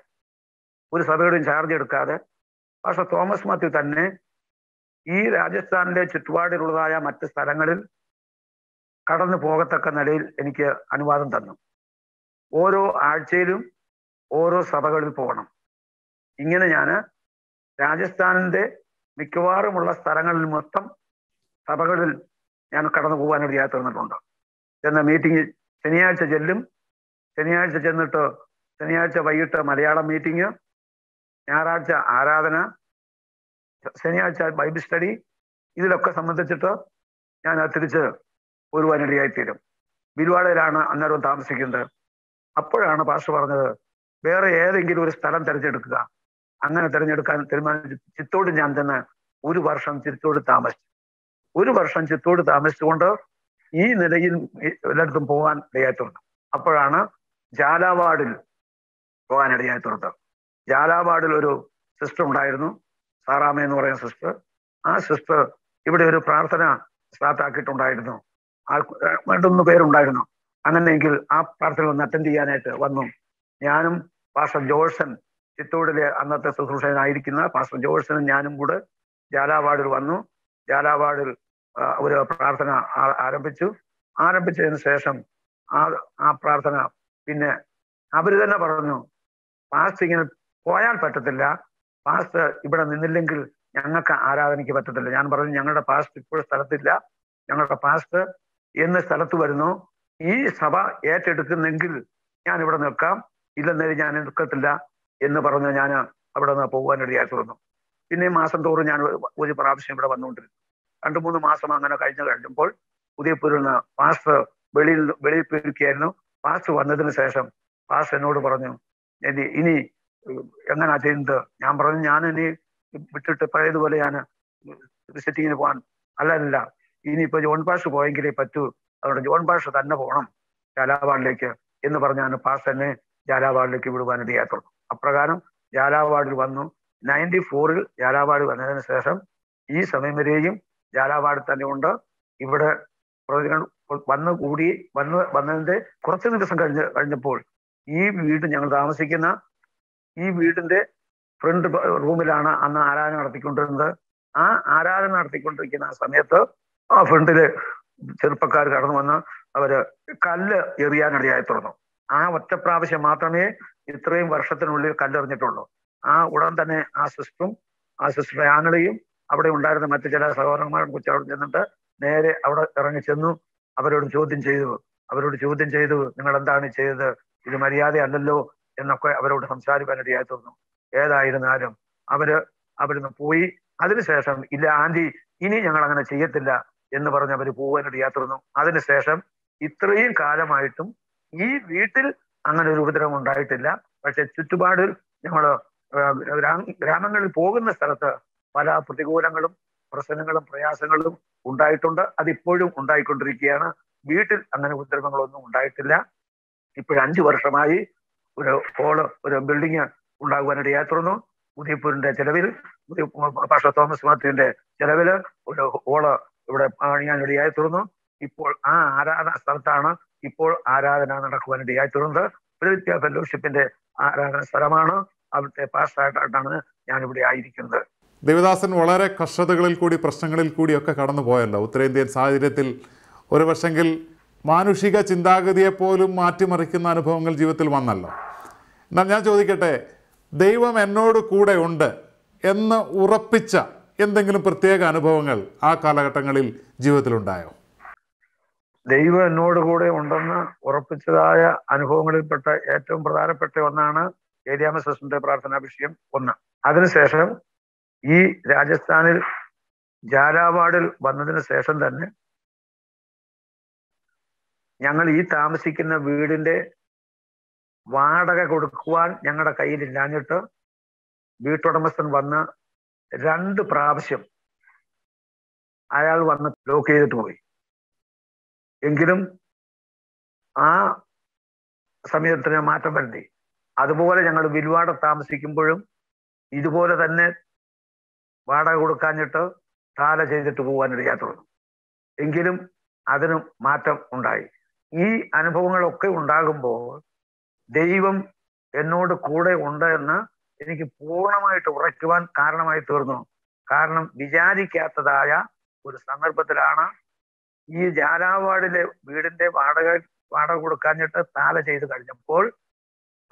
ഒരു സഭയുടെയും ചാർജ് എടുക്കാതെ പാസ്റ്റർ തോമസ് മാത്യു തന്നെ ഈ രാജസ്ഥാനിലെ ചുറ്റുപാടിലുള്ളതായ മറ്റ് സ്ഥലങ്ങളിൽ കടന്നു പോകത്തക്ക നിലയിൽ എനിക്ക് അനുവാദം തന്നു. ഓരോ ആഴ്ചയിലും ഓരോ സഭകളിൽ പോകണം. ഇങ്ങനെ ഞാൻ രാജസ്ഥാനിൻ്റെ മിക്കവാറുമുള്ള സ്ഥലങ്ങളിൽ മൊത്തം സഭകളിൽ ഞാൻ കടന്നു പോകാനിടയായി തീർന്നിട്ടുണ്ട്. ചെന്ന മീറ്റിംഗ് ശനിയാഴ്ച ചെല്ലും. ശനിയാഴ്ച ചെന്നിട്ട് ശനിയാഴ്ച വൈകിട്ട് മലയാളം മീറ്റിംഗ്, ഞായറാഴ്ച ആരാധന, ശനിയാഴ്ച ബൈബിൾ സ്റ്റഡി, ഇതിലൊക്കെ സംബന്ധിച്ചിട്ട് ഞാൻ തിരിച്ച് ഒരുവാനിടയായി തീരും. ബിൽവാഡയിലാണ് അന്നേരം താമസിക്കുന്നത്. അപ്പോഴാണ് പാസ്റ്റർ പറഞ്ഞത്, വേറെ ഏതെങ്കിലും ഒരു സ്ഥലം തിരഞ്ഞെടുക്കുക. അങ്ങനെ തിരഞ്ഞെടുക്കാൻ തീരുമാനിച്ചു. ചിത്തോട് ഞാൻ തന്നെ ഒരു വർഷം ചിത്തോട് താമസിച്ചു. ഒരു വർഷം ചിത്തോട് താമസിച്ചുകൊണ്ട് ഈ നിലയിൽ എല്ലായിടത്തും പോകാൻ ഇടയായിട്ടുണ്ട്. അപ്പോഴാണ് ജാലാവാഡിൽ പോകാനിടയായി തീർത്തത്. ജാലാവാഡിൽ ഒരു സിസ്റ്റർ ഉണ്ടായിരുന്നു, സാറാമ എന്ന് പറയുന്ന സിസ്റ്റർ. ആ സിസ്റ്റർ ഇവിടെ ഒരു പ്രാർത്ഥന സ്റ്റാർട്ടാക്കിയിട്ടുണ്ടായിരുന്നു. ആ മറ്റൊന്ന് പേരുണ്ടായിരുന്നു. അങ്ങനെയെങ്കിൽ ആ പ്രാർത്ഥന ഒന്ന് അറ്റൻഡ് ചെയ്യാനായിട്ട് വന്നു. ഞാനും പാസ്റ്റർ ജോൾസൺ, ചിത്തോടിലെ അന്നത്തെ ശുശ്രൂഷകനായിരിക്കുന്ന പാസ്റ്റർ ജോൾസനും ഞാനും കൂടെ ജാലാവാഡിൽ വന്നു. ജാലാവാഡിൽ ഒരു പ്രാർത്ഥന ആരംഭിച്ചു. ആരംഭിച്ചതിന് ശേഷം ആ ആ പ്രാർത്ഥന പിന്നെ അവർ തന്നെ പറഞ്ഞു, പാസ്റ്റ് ഇങ്ങനെ പോയാൽ പറ്റത്തില്ല, പാസ്റ്റ് ഇവിടെ നിന്നില്ലെങ്കിൽ ഞങ്ങൾക്ക് ആരാധനയ്ക്ക് പറ്റത്തില്ല. ഞാൻ പറഞ്ഞു, ഞങ്ങളുടെ പാസ്റ്റ് ഇപ്പോൾ സ്ഥലത്തില്ല, ഞങ്ങളുടെ പാസ്റ്റ് എന്ന് സ്ഥലത്ത് വരുന്നു. ഈ സഭ ഏറ്റെടുക്കുന്നെങ്കിൽ ഞാൻ ഇവിടെ നിൽക്കാം, ഇല്ലെന്നേലും ഞാൻ എടുക്കത്തില്ല എന്ന് പറഞ്ഞ് ഞാൻ അവിടെ നിന്ന് പോകാനിടയായി തീർന്നു. പിന്നെ മാസം തോറും ഞാൻ ഒരു പ്രാവശ്യം ഇവിടെ വന്നുകൊണ്ടിരുന്നു. രണ്ടു മൂന്ന് മാസം അങ്ങനെ കഴിഞ്ഞ് കഴിഞ്ഞപ്പോൾ ഉദയപൂരിൽ നിന്ന് പാസ്റ്റർ വെളിയിൽ വെളിയിൽ പോയിരിക്കുകയായിരുന്നു. പാസ്റ്റർ വന്നതിന് ശേഷം പാസ്റ്റർ എന്നോട് പറഞ്ഞു, ഇനി എങ്ങനാ ചെയ്യുന്നത്? ഞാൻ പറഞ്ഞു, ഞാൻ ഇനി വിട്ടിട്ട് പഴയതുപോലെ ഞാൻ വിസിറ്റിങ്ങിന് പോകാൻ അല്ലല്ല, ഇനിയിപ്പോൾ ജോൺ പാഷ് പോയെങ്കിലേ പറ്റൂ, അതുകൊണ്ട് ജോൺ പാഷ് തന്നെ പോകണം ജാലാവാഡിലേക്ക് എന്ന് പറഞ്ഞാണ് പാസ്റ്റർ എന്നെ ജാലാവാഡിലേക്ക് വിടുവാനിടയായി തീർന്നു. അപ്രകാരം ജാലാവാഡിൽ വന്നു. നയൻറ്റി ഫോറിൽ ജാലാവാഡ് വന്നതിന് ശേഷം ഈ സമയം വരെയും ജാലാവാഡ് തന്നെ ഉണ്ട്. ഇവിടെ വന്ന് കൂടി വന്ന് വന്നതിൻ്റെ കുറച്ച് ദിവസം കഴിഞ്ഞ് കഴിഞ്ഞപ്പോൾ ഈ വീട് ഞങ്ങൾ താമസിക്കുന്ന ഈ വീടിൻ്റെ ഫ്രണ്ട് റൂമിലാണ് അന്ന് ആരാധന നടത്തിക്കൊണ്ടിരുന്നത്. ആ ആരാധന നടത്തിക്കൊണ്ടിരിക്കുന്ന സമയത്ത് ആ ഫ്രണ്ടില് ചെറുപ്പക്കാർ കടന്നു വന്ന് അവര് കല്ല് എറിയാനിടയായി തുറന്നു. ആ ഒറ്റ പ്രാവശ്യം മാത്രമേ ഇത്രയും വർഷത്തിനുള്ളിൽ കല്ലെറിഞ്ഞിട്ടുള്ളൂ. ആ ഉടൻ തന്നെ ആ സിസ്റ്ററും ആ സിസ്റ്ററുടെ ആങ്ങളെയും അവിടെ ഉണ്ടായിരുന്ന മറ്റു ചില സഹോദരന്മാരും കുറിച്ച് അവിടെ ചെന്നിട്ട് നേരെ അവിടെ ഇറങ്ങി ചെന്നു. അവരോട് ചോദ്യം ചെയ്തു അവരോട് ചോദ്യം ചെയ്തു നിങ്ങൾ എന്താണ് ചെയ്തത്, ഇത് മര്യാദ അല്ലല്ലോ എന്നൊക്കെ അവരോട് സംസാരിക്കാനിടയായി തീർന്നു. ഏതായിരുന്നാലും അവര് അവരിന്ന് പോയി. അതിനുശേഷം ഇല്ല ആന്റി, ഇനി ഞങ്ങൾ അങ്ങനെ ചെയ്യത്തില്ല എന്ന് പറഞ്ഞ് അവർ പോകാനിടയായി തീർന്നു. അതിനുശേഷം ഇത്രയും കാലമായിട്ടും ഈ വീട്ടിൽ അങ്ങനെ ഒരു ഉപദ്രവം ഉണ്ടായിട്ടില്ല. പക്ഷെ ചുറ്റുപാടിൽ ഞങ്ങൾ ഗ്രാമങ്ങളിൽ പോകുന്ന സ്ഥലത്ത് പല പ്രതികൂലങ്ങളും പ്രശ്നങ്ങളും പ്രയാസങ്ങളും ഉണ്ടായിട്ടുണ്ട്. അതിപ്പോഴും ഉണ്ടായിക്കൊണ്ടിരിക്കുകയാണ്. വീട്ടിൽ അങ്ങനെ ഉപദ്രവങ്ങളൊന്നും ഉണ്ടായിട്ടില്ല. ഇപ്പോഴഞ്ചു വർഷമായി ഒരു ഹോള് ഒരു ബിൽഡിങ് ഉണ്ടാകുവാനിടയായി തീർന്നു. ഉദയപൂരിന്റെ ചെലവിൽ പാഷ തോമസ് മാത്യുവിന്റെ ചെലവില് ഒരു ഹോള് ഇവിടെ പണിയാനിടയായി തീർന്നു. ഇപ്പോൾ ആ ആരാധന സ്ഥലത്താണ് ഇപ്പോൾ ആരാധന നടക്കുവാനിടയായി തീർന്നത്. പ്രതിവിദ്യ ഫെലോഷിപ്പിന്റെ ആരാധന സ്ഥലമാണ്. അവിടുത്തെ പാസ്റ്റായിട്ടാണ് ഞാനിവിടെ ആയിരിക്കുന്നത്. ദേവദാസൻ, വളരെ കഷ്ടതകളിൽ കൂടി പ്രശ്നങ്ങളിൽ കൂടിയൊക്കെ കടന്നു പോയല്ലോ. ഉത്തരേന്ത്യൻ സാഹചര്യത്തിൽ ഒരു പക്ഷെങ്കിൽ മാനുഷിക ചിന്താഗതിയെപ്പോലും മാറ്റിമറിക്കുന്ന അനുഭവങ്ങൾ ജീവിതത്തിൽ വന്നല്ലോ. എന്നാൽ ഞാൻ ചോദിക്കട്ടെ, ദൈവം എന്നോട് കൂടെ ഉണ്ട് എന്ന് ഉറപ്പിച്ച എന്തെങ്കിലും പ്രത്യേക അനുഭവങ്ങൾ ആ കാലഘട്ടങ്ങളിൽ ജീവിതത്തിലുണ്ടായോ? ദൈവം എന്നോട് കൂടെ ഉണ്ടെന്ന് ഉറപ്പിച്ചതായ അനുഭവങ്ങളിൽപ്പെട്ട ഏറ്റവും പ്രധാനപ്പെട്ട ഒന്നാണ് ഏരിയാമ സിസ്റ്ററിന്റെ പ്രാർത്ഥനാ വിഷയം ഒന്ന്. അതിനുശേഷം ഈ രാജസ്ഥാനിൽ ജാലാവാഡിൽ വന്നതിന് ശേഷം തന്നെ ഞങ്ങൾ ഈ താമസിക്കുന്ന വീടിന്റെ വാടക കൊടുക്കുവാൻ ഞങ്ങളുടെ കയ്യിലില്ലാഞ്ഞിട്ട് വീട്ടുടമസ്ഥൻ വന്ന് രണ്ട് പ്രാവശ്യം അയാൾ വന്ന് ലോക്ക് ചെയ്തിട്ട് പോയി. എങ്കിലും ആ സമയത്തിന് മാറ്റം വരുത്തി. അതുപോലെ ഞങ്ങൾ വിൽവാട താമസിക്കുമ്പോഴും ഇതുപോലെ തന്നെ വാടക കൊടുക്കാഞ്ഞിട്ട് താല ചെയ്തിട്ട് പോകാനിടയായി തുടങ്ങും. എങ്കിലും അതിനും മാറ്റം ഉണ്ടായി. ഈ അനുഭവങ്ങളൊക്കെ ഉണ്ടാകുമ്പോൾ ദൈവം എന്നോട് കൂടെ ഉണ്ട് എന്ന് എനിക്ക് പൂർണ്ണമായിട്ട് ഉറയ്ക്കുവാൻ കാരണമായി തീർന്നു. കാരണം വിചാരിക്കാത്തതായ ഒരു സന്ദർഭത്തിലാണ് ഈ ജാലാവാഡിലെ വീടിന്റെ വാടക വാടക കൊടുക്കാഞ്ഞിട്ട് താല ചെയ്ത് കഴിഞ്ഞപ്പോൾ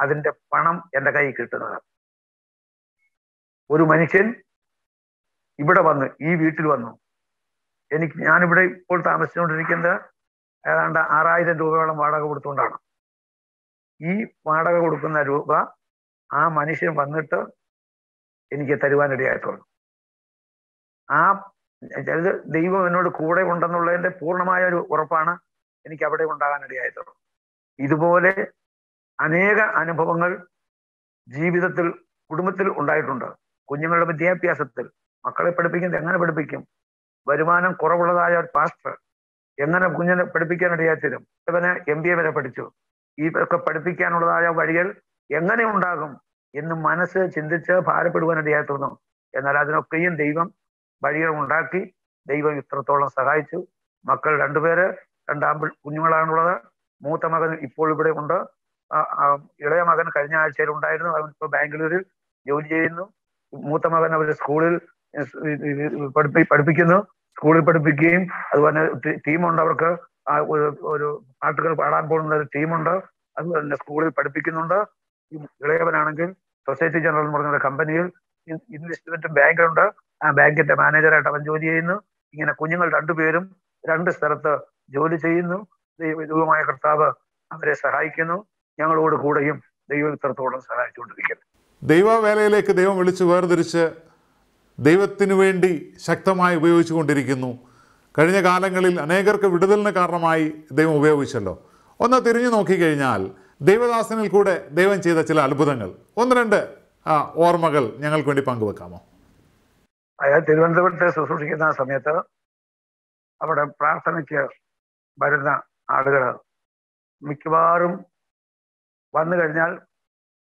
അതിൻ്റെ പണം എൻ്റെ കയ്യിൽ കിട്ടുന്നത്. ഒരു മനുഷ്യൻ ഇവിടെ വന്ന് ഈ വീട്ടിൽ വന്നു. എനിക്ക് ഞാനിവിടെ ഇപ്പോൾ താമസിച്ചുകൊണ്ടിരിക്കുന്നത് ഏതാണ്ട് ആറായിരം രൂപയോളം വാടക കൊടുത്തുകൊണ്ടാണ്. ഈ വാടക കൊടുക്കുന്ന രൂപ ആ മനുഷ്യൻ വന്നിട്ട് എനിക്ക് തരുവാനിടയായി തോന്നും. ആ ദൈവം എന്നോട് കൂടെ ഉണ്ടെന്നുള്ളതിൻ്റെ പൂർണ്ണമായ ഒരു ഉറപ്പാണ് എനിക്ക് അവിടെ ഉണ്ടാകാനിടയായി തോന്നും. ഇതുപോലെ അനേക അനുഭവങ്ങൾ ജീവിതത്തിൽ കുടുംബത്തിൽ ഉണ്ടായിട്ടുണ്ട്. കുഞ്ഞുങ്ങളുടെ വിദ്യാഭ്യാസത്തിൽ മക്കളെ പഠിപ്പിക്കുന്നത് എങ്ങനെ പഠിപ്പിക്കും? വരുമാനം കുറവുള്ളതായ ഒരു പാസ്റ്റർ എങ്ങനെ കുഞ്ഞിനെ പഠിപ്പിക്കാനിടയായി തീരും? ഇവനെ എം ബി എ വരെ പഠിച്ചു, പഠിപ്പിക്കാനുള്ളതായ വഴികൾ എങ്ങനെ ഉണ്ടാകും എന്ന് മനസ്സ് ചിന്തിച്ച് ഭാരപ്പെടുവാൻ ഇടയായിത്തീർന്നു. എന്നാൽ അതിനൊക്കെയും ദൈവം വഴികൾ ഉണ്ടാക്കി. ദൈവം ഇത്രത്തോളം സഹായിച്ചു. മക്കൾ രണ്ടുപേര്, രണ്ടാം കുഞ്ഞുങ്ങളാണുള്ളത്. മൂത്ത മകൻ ഇപ്പോൾ ഇവിടെ ഉണ്ട്. ഇളയ മകൻ കഴിഞ്ഞ ആഴ്ചയിൽ ഉണ്ടായിരുന്നു. അവൻ ഇപ്പോൾ ബാംഗ്ലൂരിൽ ജോലി ചെയ്യുന്നു. മൂത്ത മകൻ അവർ സ്കൂളിൽ പഠിപ്പി പഠിപ്പിക്കുന്നു സ്കൂളിൽ പഠിപ്പിക്കുകയും അതുപോലെ ടീമുണ്ട്. അവർക്ക് ഒരു ഒരു പാട്ടുകൾ പാടാൻ പോകുന്ന ഒരു ടീമുണ്ട്. അതുപോലെ തന്നെ സ്കൂളിൽ പഠിപ്പിക്കുന്നുണ്ട്. ഇളയവനാണെങ്കിൽ സൊസൈറ്റി ജനറൽ എന്ന് പറഞ്ഞ കമ്പനിയിൽ ഇൻവെസ്റ്റ്മെന്റ് ബാങ്കുണ്ട്. ആ ബാങ്കിന്റെ മാനേജറായിട്ട് അവൻ ജോലി ചെയ്യുന്നു. ഇങ്ങനെ കുഞ്ഞുങ്ങൾ രണ്ടുപേരും രണ്ട് സ്ഥലത്ത് ജോലി ചെയ്യുന്നു. ദൈവമായ കർത്താവ് അവരെ സഹായിക്കുന്നു. ഞങ്ങളോട് കൂടെയും ദൈവം ഇത്രത്തോളം സഹായിച്ചുകൊണ്ടിരിക്കുന്നു. ദൈവവേലയിലേക്ക് ദൈവം വിളിച്ച് വേർതിരിച്ച് ദൈവത്തിനു വേണ്ടി ശക്തമായി ഉപയോഗിച്ചു കൊണ്ടിരിക്കുന്നു. കഴിഞ്ഞ കാലങ്ങളിൽ അനേകർക്ക് വിടുതലിന് കാരണമായി ദൈവം ഉപയോഗിച്ചല്ലോ. ഒന്ന് തിരിഞ്ഞു നോക്കിക്കഴിഞ്ഞാൽ ദൈവദാസനിൽ കൂടെ ദൈവം ചെയ്ത ചില അത്ഭുതങ്ങൾ ഒന്ന് രണ്ട് ആ ഓർമ്മകൾ ഞങ്ങൾക്ക് വേണ്ടി പങ്കുവെക്കാമോ? അയാൾ തിരുവനന്തപുരത്ത് ശുശ്രൂഷിക്കുന്ന സമയത്ത് അവിടെ പ്രാർത്ഥനയ്ക്ക് വരുന്ന ആളുകൾ മിക്കവാറും വന്നു കഴിഞ്ഞാൽ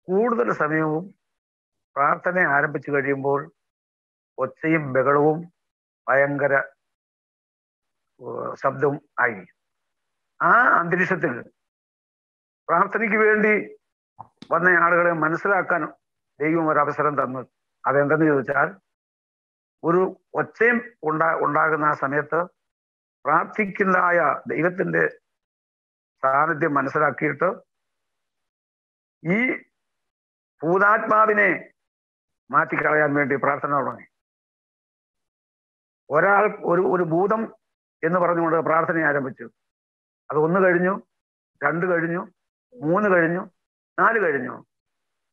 കൂടുതൽ സമയവും പ്രാർത്ഥന ആരംഭിച്ചു കഴിയുമ്പോൾ ഒച്ചയും ബഹളവും ഭയങ്കര ശബ്ദവും ആയി. ആ അന്തരീക്ഷത്തിൽ പ്രാർത്ഥനയ്ക്ക് വേണ്ടി വന്ന ആളുകളെ മനസ്സിലാക്കാൻ ദൈവം ഒരു അവസരം തന്നു. അതെന്തെന്ന് ചോദിച്ചാൽ, ഒരു ഒച്ചയും ഉണ്ടാ ഉണ്ടാകുന്ന ആ സമയത്ത് പ്രാർത്ഥിക്കുന്നതായ ദൈവത്തിൻ്റെ സാന്നിധ്യം മനസ്സിലാക്കിയിട്ട് ഈ ഭൂതാത്മാവിനെ മാറ്റിക്കളയാൻ വേണ്ടി പ്രാർത്ഥന തുടങ്ങി. ഒരാൾ ഒരു ഒരു ഭൂതം എന്ന് പറഞ്ഞുകൊണ്ട് പ്രാർത്ഥന ആരംഭിച്ചു. അത് ഒന്ന് കഴിഞ്ഞു, രണ്ട് കഴിഞ്ഞു, മൂന്ന് കഴിഞ്ഞു, നാല് കഴിഞ്ഞു.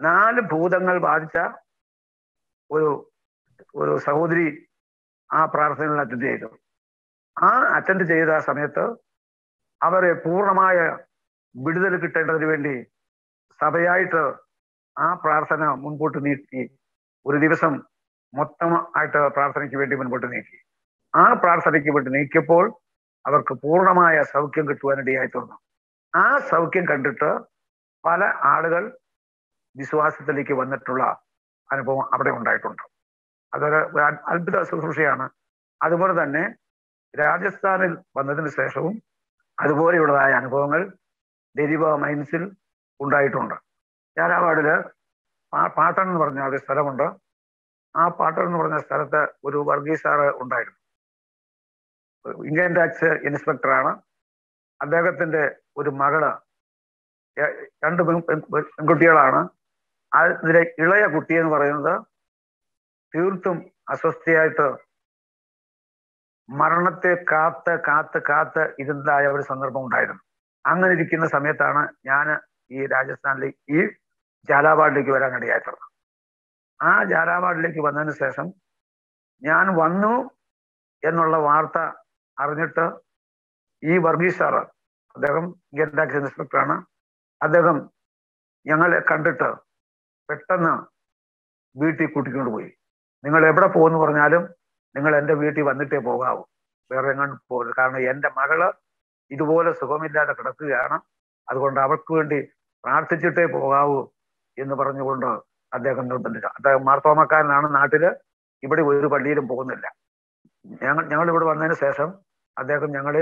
നാല് ഭൂതങ്ങൾ ബാധിച്ച ഒരു ഒരു സഹോദരി ആ പ്രാർത്ഥനയിൽ അറ്റൻഡ് ചെയ്തു. ആ അറ്റൻഡ് ചെയ്ത സമയത്ത് അവരെ പൂർണ്ണമായ വിടുതൽ കിട്ടേണ്ടതിന് വേണ്ടി സഭയായിട്ട് ആ പ്രാർത്ഥന മുൻപോട്ട് നീക്കി. ഒരു ദിവസം മൊത്തം ആയിട്ട് പ്രാർത്ഥനയ്ക്ക് വേണ്ടി മുൻപോട്ട് നീക്കി. ആ പ്രാർത്ഥനയ്ക്ക് വേണ്ടി നീക്കിയപ്പോൾ അവർക്ക് പൂർണ്ണമായ സൗഖ്യം കിട്ടുവാനിടയായി തീർന്നു. ആ സൗഖ്യം കണ്ടിട്ട് പല ആളുകൾ വിശ്വാസത്തിലേക്ക് വന്നിട്ടുള്ള അനുഭവം അവിടെ ഉണ്ടായിട്ടുണ്ട്. അതൊരു അത്ഭുത ശുശ്രൂഷയാണ്. അതുപോലെ തന്നെ രാജസ്ഥാനിൽ വന്നതിന് ശേഷവും അതുപോലെയുള്ളതായ അനുഭവങ്ങൾ ഡെരിവ മൈൻസിൽ ഉണ്ടായിട്ടുണ്ട്. ജാലാവാഡില് പാട്ടൺ എന്ന് പറഞ്ഞ ഒരു സ്ഥലമുണ്ട്. ആ പാട്ടൺ എന്ന് പറഞ്ഞ സ്ഥലത്ത് ഒരു വർഗീസ് സാറ് ഉണ്ടായിരുന്നു. ഇൻകം ടാക്സ് ഇൻസ്പെക്ടറാണ്. അദ്ദേഹത്തിൻ്റെ ഒരു മകള്, രണ്ട് പെൺകുട്ടികളാണ്. അതിലെ ഇളയ കുട്ടി എന്ന് പറയുന്നത് തീർത്തും അസ്വസ്ഥയായിട്ട് മരണത്തെ കാത്ത് കാത്ത് കാത്ത് ഇരുന്നതായ ഒരു സന്ദർഭം ഉണ്ടായിരുന്നു. അങ്ങനെ ഇരിക്കുന്ന സമയത്താണ് ഞാൻ ഈ രാജസ്ഥാനിലേക്ക് ഈ ജാലാവാഡിലേക്ക് വരാൻ ഇടയായിട്ടുള്ളത്. ആ ജാലാവാഡിലേക്ക് വന്നതിന് ശേഷം ഞാൻ വന്നു എന്നുള്ള വാർത്ത അറിഞ്ഞിട്ട് ഈ വർഗീസ് സാറ്, അദ്ദേഹം ഇൻകം ടാക്സ് ഇൻസ്പെക്ടറാണ്, അദ്ദേഹം ഞങ്ങളെ കണ്ടിട്ട് പെട്ടെന്ന് വീട്ടിൽ കൂട്ടിക്കൊണ്ട് പോയി. നിങ്ങൾ എവിടെ പോകുമെന്ന് പറഞ്ഞാലും നിങ്ങൾ എൻ്റെ വീട്ടിൽ വന്നിട്ടേ പോകാവൂ, വേറെ എങ്ങോട്ട് പോകരുത്. കാരണം എൻ്റെ മകള് ഇതുപോലെ സുഖമില്ലാതെ കിടക്കുകയാണ്, അതുകൊണ്ട് അവർക്ക് വേണ്ടി പ്രാർത്ഥിച്ചിട്ടേ പോകാവൂ എന്ന് പറഞ്ഞുകൊണ്ട് അദ്ദേഹം നിർബന്ധിച്ചു. അദ്ദേഹം മാർത്തോമക്കാരനാണ്. നാട്ടില് ഇവിടെ ഒരു പള്ളിയിലും പോകുന്നില്ല. ഞങ്ങൾ ഞങ്ങൾ ഇവിടെ വന്നതിന് ശേഷം അദ്ദേഹം ഞങ്ങളെ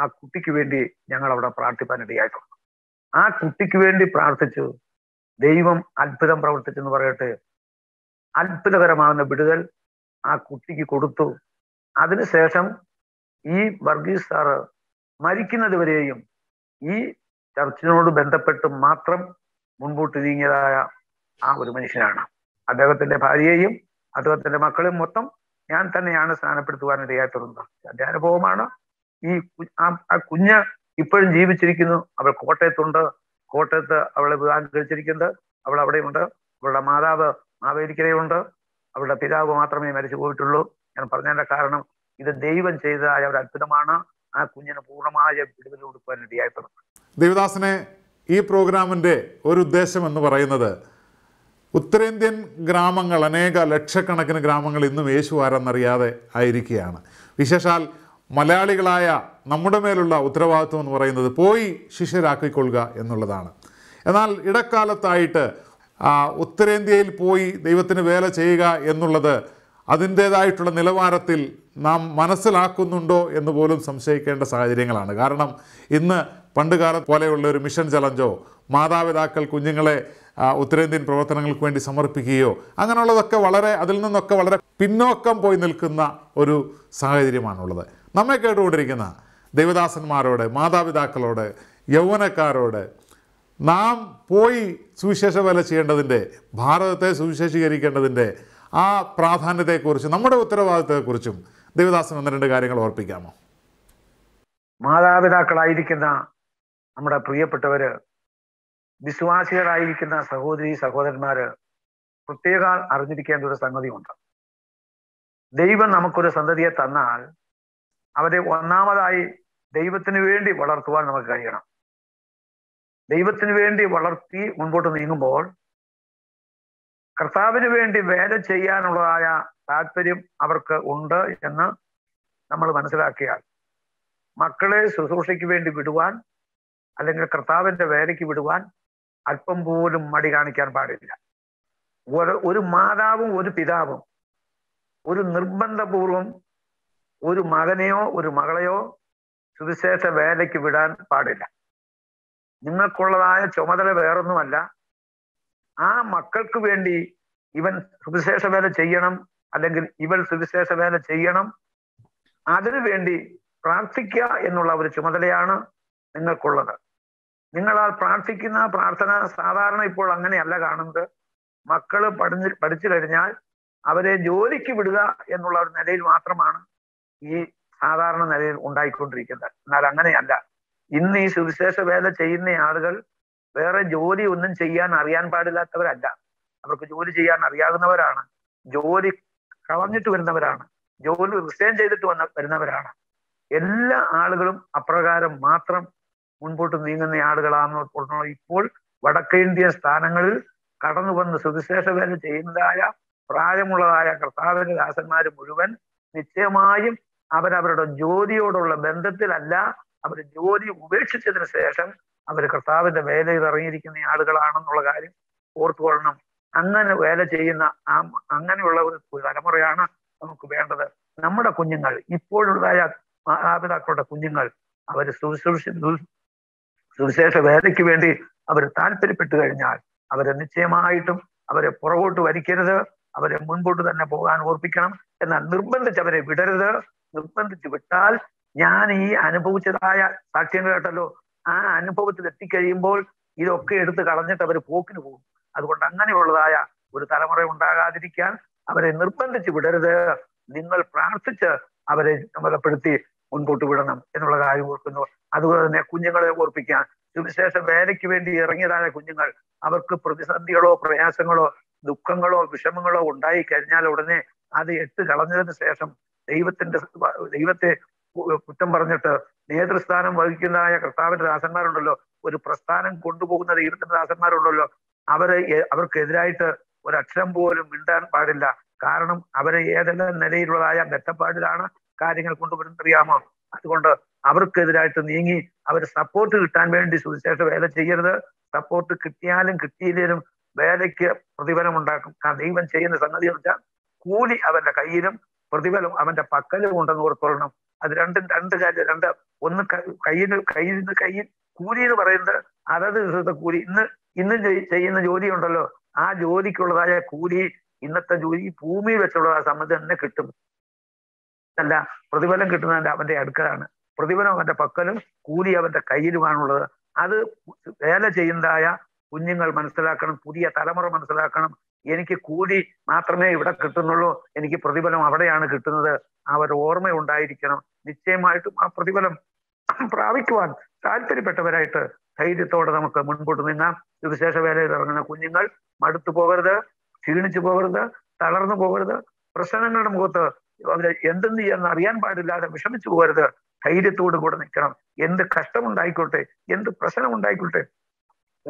ആ കുട്ടിക്ക് വേണ്ടി ഞങ്ങൾ അവിടെ പ്രാർത്ഥിപ്പാൻ ഇടയായിട്ടുണ്ട്. ആ കുട്ടിക്ക് വേണ്ടി പ്രാർത്ഥിച്ചു. ദൈവം അത്ഭുതം പ്രവർത്തിച്ചെന്ന് പറയട്ടെ, അത്ഭുതകരമാകുന്ന വിടുതൽ ആ കുട്ടിക്ക് കൊടുത്തു. അതിനുശേഷം ഈ വർഗീസ് സാറ് മരിക്കുന്നത് വരെയും ഈ ചർച്ചിനോട് ബന്ധപ്പെട്ട് മാത്രം മുൻപോട്ട് നീങ്ങിയതായ ആ ഒരു മനുഷ്യനാണ്. അദ്ദേഹത്തിന്റെ ഭാര്യയെയും അദ്ദേഹത്തിന്റെ മക്കളെയും മൊത്തം ഞാൻ തന്നെയാണ് സ്നാനപ്പെടുത്തുവാനിടയായി തീർന്നത്. എൻ്റെ അനുഭവമാണ്. ഈ ആ കുഞ്ഞ് ഇപ്പോഴും ജീവിച്ചിരിക്കുന്നു. അവൾ കോട്ടയത്തുണ്ട്. കോട്ടയത്ത് അവളെ വിവാഹം കഴിച്ചിരിക്കുന്നത്. അവൾ അവിടെയുണ്ട്. അവളുടെ മാതാവ് മാവേലിക്കരയുണ്ട്. അവളുടെ പിതാവ് മാത്രമേ മരിച്ചു പോയിട്ടുള്ളൂ. ഞാൻ പറഞ്ഞതിൻ്റെ കാരണം ഇത് ദൈവം ചെയ്തതായ ഒരു അത്ഭുതമാണ്. ആ കുഞ്ഞിന് പൂർണ്ണമായ വിടുതൽ കൊടുക്കുവാനിടയായി തീർന്നു. ദേവദാസനെ, ഈ പ്രോഗ്രാമിൻ്റെ ഒരു ഉദ്ദേശം എന്ന് പറയുന്നത് ഉത്തരേന്ത്യൻ ഗ്രാമങ്ങൾ, അനേക ലക്ഷക്കണക്കിന് ഗ്രാമങ്ങൾ ഇന്നും യേശു ആരെന്നറിയാതെ ആയിരിക്കുകയാണ്. വിശേഷാൽ മലയാളികളായ നമ്മുടെ മേലുള്ള ഉത്തരവാദിത്വം എന്ന് പറയുന്നത് പോയി ശിഷ്യരാക്കിക്കൊള്ളുക എന്നുള്ളതാണ്. എന്നാൽ ഇടക്കാലത്തായിട്ട് ഉത്തരേന്ത്യയിൽ പോയി ദൈവത്തിന് വേല ചെയ്യുക എന്നുള്ളത് അതിൻ്റേതായിട്ടുള്ള നിലവാരത്തിൽ നാം മനസ്സിലാക്കുന്നുണ്ടോ എന്ന് പോലും സംശയിക്കേണ്ട സാഹചര്യങ്ങളാണ്. കാരണം ഇന്ന് പണ്ട് കാലം പോലെയുള്ള ഒരു മിഷൻ ചലഞ്ചോ മാതാപിതാക്കൾ കുഞ്ഞുങ്ങളെ ഉത്തരേന്ത്യൻ പ്രവർത്തനങ്ങൾക്ക് വേണ്ടി സമർപ്പിക്കുകയോ അങ്ങനെയുള്ളതൊക്കെ വളരെ അതിൽ നിന്നൊക്കെ വളരെ പിന്നോക്കം പോയി നിൽക്കുന്ന ഒരു സാഹചര്യമാണുള്ളത്. നമ്മെ കേട്ടുകൊണ്ടിരിക്കുന്ന ദൈവദാസന്മാരോട്, മാതാപിതാക്കളോട്, യൗവനക്കാരോട് നാം പോയി സുവിശേഷ വേല ചെയ്യേണ്ടതിൻ്റെ, ഭാരതത്തെ സുവിശേഷീകരിക്കേണ്ടതിൻ്റെ ആ പ്രാധാന്യത്തെക്കുറിച്ചും നമ്മുടെ ഉത്തരവാദിത്തത്തെക്കുറിച്ചും ദേവദാസൻ ഒന്ന് രണ്ട് കാര്യങ്ങൾ ഓർപ്പിക്കാമോ? മാതാപിതാക്കളായിരിക്കുന്ന നമ്മുടെ പ്രിയപ്പെട്ടവര്, വിശ്വാസികളായിരിക്കുന്ന സഹോദരി സഹോദരന്മാര് പ്രത്യേക അറിഞ്ഞിരിക്കേണ്ട ഒരു സംഗതിയുണ്ട്. ദൈവം നമുക്കൊരു സന്തതിയെ തന്നാൽ അവരെ ഒന്നാമതായി ദൈവത്തിന് വേണ്ടി വളർത്തുവാൻ നമുക്ക് കഴിയണം. ദൈവത്തിന് വേണ്ടി വളർത്തി മുൻപോട്ട് നീങ്ങുമ്പോൾ കർത്താവിന് വേണ്ടി വേല ചെയ്യാനുള്ളതായ താല്പര്യം അവർക്ക് ഉണ്ട് എന്ന് നമ്മൾ മനസ്സിലാക്കിയാൽ മക്കളെ ശുശ്രൂഷയ്ക്ക് വേണ്ടി വിടുവാൻ അല്ലെങ്കിൽ കർത്താവിൻ്റെ വേലയ്ക്ക് വിടുവാൻ അല്പം പോലും മടി കാണിക്കാൻ പാടില്ല. ഒരു മാതാവും ഒരു പിതാവും ഒരു നിർബന്ധപൂർവം ഒരു മകനെയോ ഒരു മകളെയോ സുവിശേഷ വേലയ്ക്ക് വിടാൻ പാടില്ല. നിങ്ങൾക്കുള്ളതായ ചുമതല വേറൊന്നുമല്ല, ആ മക്കൾക്ക് വേണ്ടി ഇവൻ സുവിശേഷ വേല ചെയ്യണം അല്ലെങ്കിൽ ഇവൾ സുവിശേഷ വേല ചെയ്യണം, അതിനു വേണ്ടി പ്രാർത്ഥിക്കുക എന്നുള്ള ഒരു ചുമതലയാണ് നിങ്ങൾക്കുള്ളത്. നിങ്ങളാൽ പ്രാർത്ഥിക്കുന്ന പ്രാർത്ഥന സാധാരണ ഇപ്പോൾ അങ്ങനെയല്ല കാണുന്നത്. മക്കള് പഠിഞ്ഞ് പഠിച്ചു കഴിഞ്ഞാൽ അവരെ ജോലിക്ക് വിടുക എന്നുള്ള ഒരു നിലയിൽ മാത്രമാണ് ഈ സാധാരണ നിലയിൽ ഉണ്ടായിക്കൊണ്ടിരിക്കുന്നത്. എന്നാൽ അങ്ങനെയല്ല. ഇന്ന് ഈ സുവിശേഷ വേല ചെയ്യുന്ന ആളുകൾ വേറെ ജോലി ഒന്നും ചെയ്യാൻ അറിയാൻ പാടില്ലാത്തവരല്ല, അവർക്ക് ജോലി ചെയ്യാൻ അറിയാവുന്നവരാണ്, ജോലി കളഞ്ഞിട്ട് വരുന്നവരാണ്, ജോലി റിസൈൻ ചെയ്തിട്ട് വന്ന വരുന്നവരാണ്. എല്ലാ ആളുകളും അപ്രകാരം മാത്രം മുൻപോട്ട് നീങ്ങുന്ന ആളുകളാണെന്ന് ഇപ്പോൾ വടക്കേന്ത്യൻ സ്ഥാനങ്ങളിൽ കടന്നു വന്ന് സുവിശേഷ വേല ചെയ്യുന്നതായ പ്രായമുള്ളതായ കർത്താവിന്റെ ദാസന്മാർ മുഴുവൻ നിശ്ചയമായും അവരവരുടെ ജോലിയോടുള്ള ബന്ധത്തിലല്ല, അവർ ജോലി ഉപേക്ഷിച്ചതിന് ശേഷം അവർ കർത്താവിന്റെ വേലയിൽ ഇറങ്ങിയിരിക്കുന്ന ആളുകളാണെന്നുള്ള കാര്യം ഓർത്തുകൊള്ളണം. അങ്ങനെ വേല ചെയ്യുന്ന ആ അങ്ങനെയുള്ള ഒരു തലമുറയാണ് നമുക്ക് വേണ്ടത്. നമ്മുടെ കുഞ്ഞുങ്ങൾ, ഇപ്പോഴുള്ളതായ മാതാപിതാക്കളുടെ കുഞ്ഞുങ്ങൾ അവർ സുവിശേഷ സുവിശേഷ വേലയ്ക്ക് വേണ്ടി അവർ താല്പര്യപ്പെട്ടു കഴിഞ്ഞാൽ അവരെ നിശ്ചയമായിട്ടും അവരെ പുറകോട്ട് വലിക്കരുത്, അവരെ മുൻപോട്ട് തന്നെ പോകാൻ ഓർപ്പിക്കണം. എന്നാൽ നിർബന്ധിച്ച് അവരെ വിടരുത്. നിർബന്ധിച്ച് വിട്ടാൽ ഞാൻ ഈ അനുഭവിച്ചതായ സാക്ഷ്യങ്ങൾ കേട്ടല്ലോ, ആ അനുഭവത്തിൽ എത്തിക്കഴിയുമ്പോൾ ഇതൊക്കെ എടുത്ത് കളഞ്ഞിട്ട് അവർ പോക്കിന് പോകും. അതുകൊണ്ട് അങ്ങനെയുള്ളതായ ഒരു തലമുറ ഉണ്ടാകാതിരിക്കാൻ അവരെ നിർബന്ധിച്ച് വിടരുത്. നിങ്ങൾ പ്രാർത്ഥിച്ച് അവരെ ചുമതലപ്പെടുത്തി മുൻപോട്ട് വിടണം എന്നുള്ള കാര്യം ഓർക്കുന്നു. അതുപോലെ തന്നെ കുഞ്ഞുങ്ങളെ ഓർപ്പിക്കാൻ, സുവിശേഷ വേലയ്ക്ക് വേണ്ടി ഇറങ്ങിയതായ കുഞ്ഞുങ്ങൾ അവർക്ക് പ്രതിസന്ധികളോ പ്രയാസങ്ങളോ ദുഃഖങ്ങളോ വിഷമങ്ങളോ ഉണ്ടായി കഴിഞ്ഞാൽ ഉടനെ അത് എടുത്ത് കളഞ്ഞതിന് ശേഷം ദൈവത്തിന്റെ ദൈവത്തെ കുറ്റം പറഞ്ഞിട്ട് നേതൃസ്ഥാനം വഹിക്കുന്നതായ കർത്താവിന്റെ ദാസന്മാരുണ്ടല്ലോ, ഒരു പ്രസ്ഥാനം കൊണ്ടുപോകുന്ന ദൈവത്തിന്റെ ദാസന്മാരുണ്ടല്ലോ, അവരെ അവർക്കെതിരായിട്ട് ഒരക്ഷരം പോലും മിണ്ടാൻ പാടില്ല. കാരണം അവരെ ഏതെല്ലാം നിലയിലുള്ളതായ മെച്ചപ്പാടിലാണ് കാര്യങ്ങൾ കൊണ്ടുവരുന്നറിയാമോ? അതുകൊണ്ട് അവർക്കെതിരായിട്ട് നീങ്ങി അവർ സപ്പോർട്ട് കിട്ടാൻ വേണ്ടി സുവിശേഷ വേല ചെയ്യരുത്. സപ്പോർട്ട് കിട്ടിയാലും കിട്ടിയില്ലേലും വേലയ്ക്ക് പ്രതിഫലം ഉണ്ടാക്കും. ദൈവം ചെയ്യുന്ന സംഗതി വെച്ചാൽ കൂലി അവന്റെ കയ്യിലും പ്രതിഫലം അവന്റെ പക്കലും ഉണ്ടെന്ന് ഓർത്തോളണം. അത് രണ്ടും രണ്ട് കാര്യം രണ്ട് ഒന്ന് കയ്യിൽ കയ്യിൽ നിന്ന് കയ്യിൽ കൂലി എന്ന് പറയുന്നത് അതത് ദിവസത്തെ കൂലി. ഇന്ന് ഇന്ന് ചെയ്യുന്ന ജോലി ഉണ്ടല്ലോ, ആ ജോലിക്കുള്ളതായ കൂലി ഇന്നത്തെ ജോലി ഭൂമി വെച്ചുള്ള സംബന്ധം തന്നെ കിട്ടും. അല്ല, പ്രതിഫലം കിട്ടുന്നതിന്റെ അവന്റെ അടുക്കലാണ്. പ്രതിഫലം അവന്റെ പക്കലും കൂലി അവന്റെ കയ്യിലുമാണുള്ളത്. അത് വേല ചെയ്യുന്നതായ കുഞ്ഞുങ്ങൾ മനസ്സിലാക്കണം, പുതിയ തലമുറ മനസ്സിലാക്കണം. എനിക്ക് കൂലി മാത്രമേ ഇവിടെ കിട്ടുന്നുള്ളൂ, എനിക്ക് പ്രതിഫലം അവിടെയാണ് കിട്ടുന്നത്. അവർ ഓർമ്മ ഉണ്ടായിരിക്കണം. നിശ്ചയമായിട്ടും ആ പ്രതിഫലം പ്രാപിക്കുവാൻ താല്പര്യപ്പെട്ടവരായിട്ട് ധൈര്യത്തോടെ നമുക്ക് മുൻപോട്ട് നീങ്ങാം. സുവിശേഷ വേലയിൽ ഇറങ്ങുന്ന കുഞ്ഞുങ്ങൾ മടുത്തു പോകരുത്, ക്ഷീണിച്ചു പോകരുത്, തളർന്നു പോകരുത്, പ്രശ്നങ്ങളുടെ മുഖത്ത് അവരെ എന്തെന്ന് ചെയ്യാൻ അറിയാൻ പാടില്ലാതെ വിഷമിച്ചു പോകരുത്. ധൈര്യത്തോടു കൂടെ നിൽക്കണം. എന്ത് കഷ്ടമുണ്ടായിക്കോട്ടെ, എന്ത് പ്രശ്നം ഉണ്ടായിക്കോട്ടെ,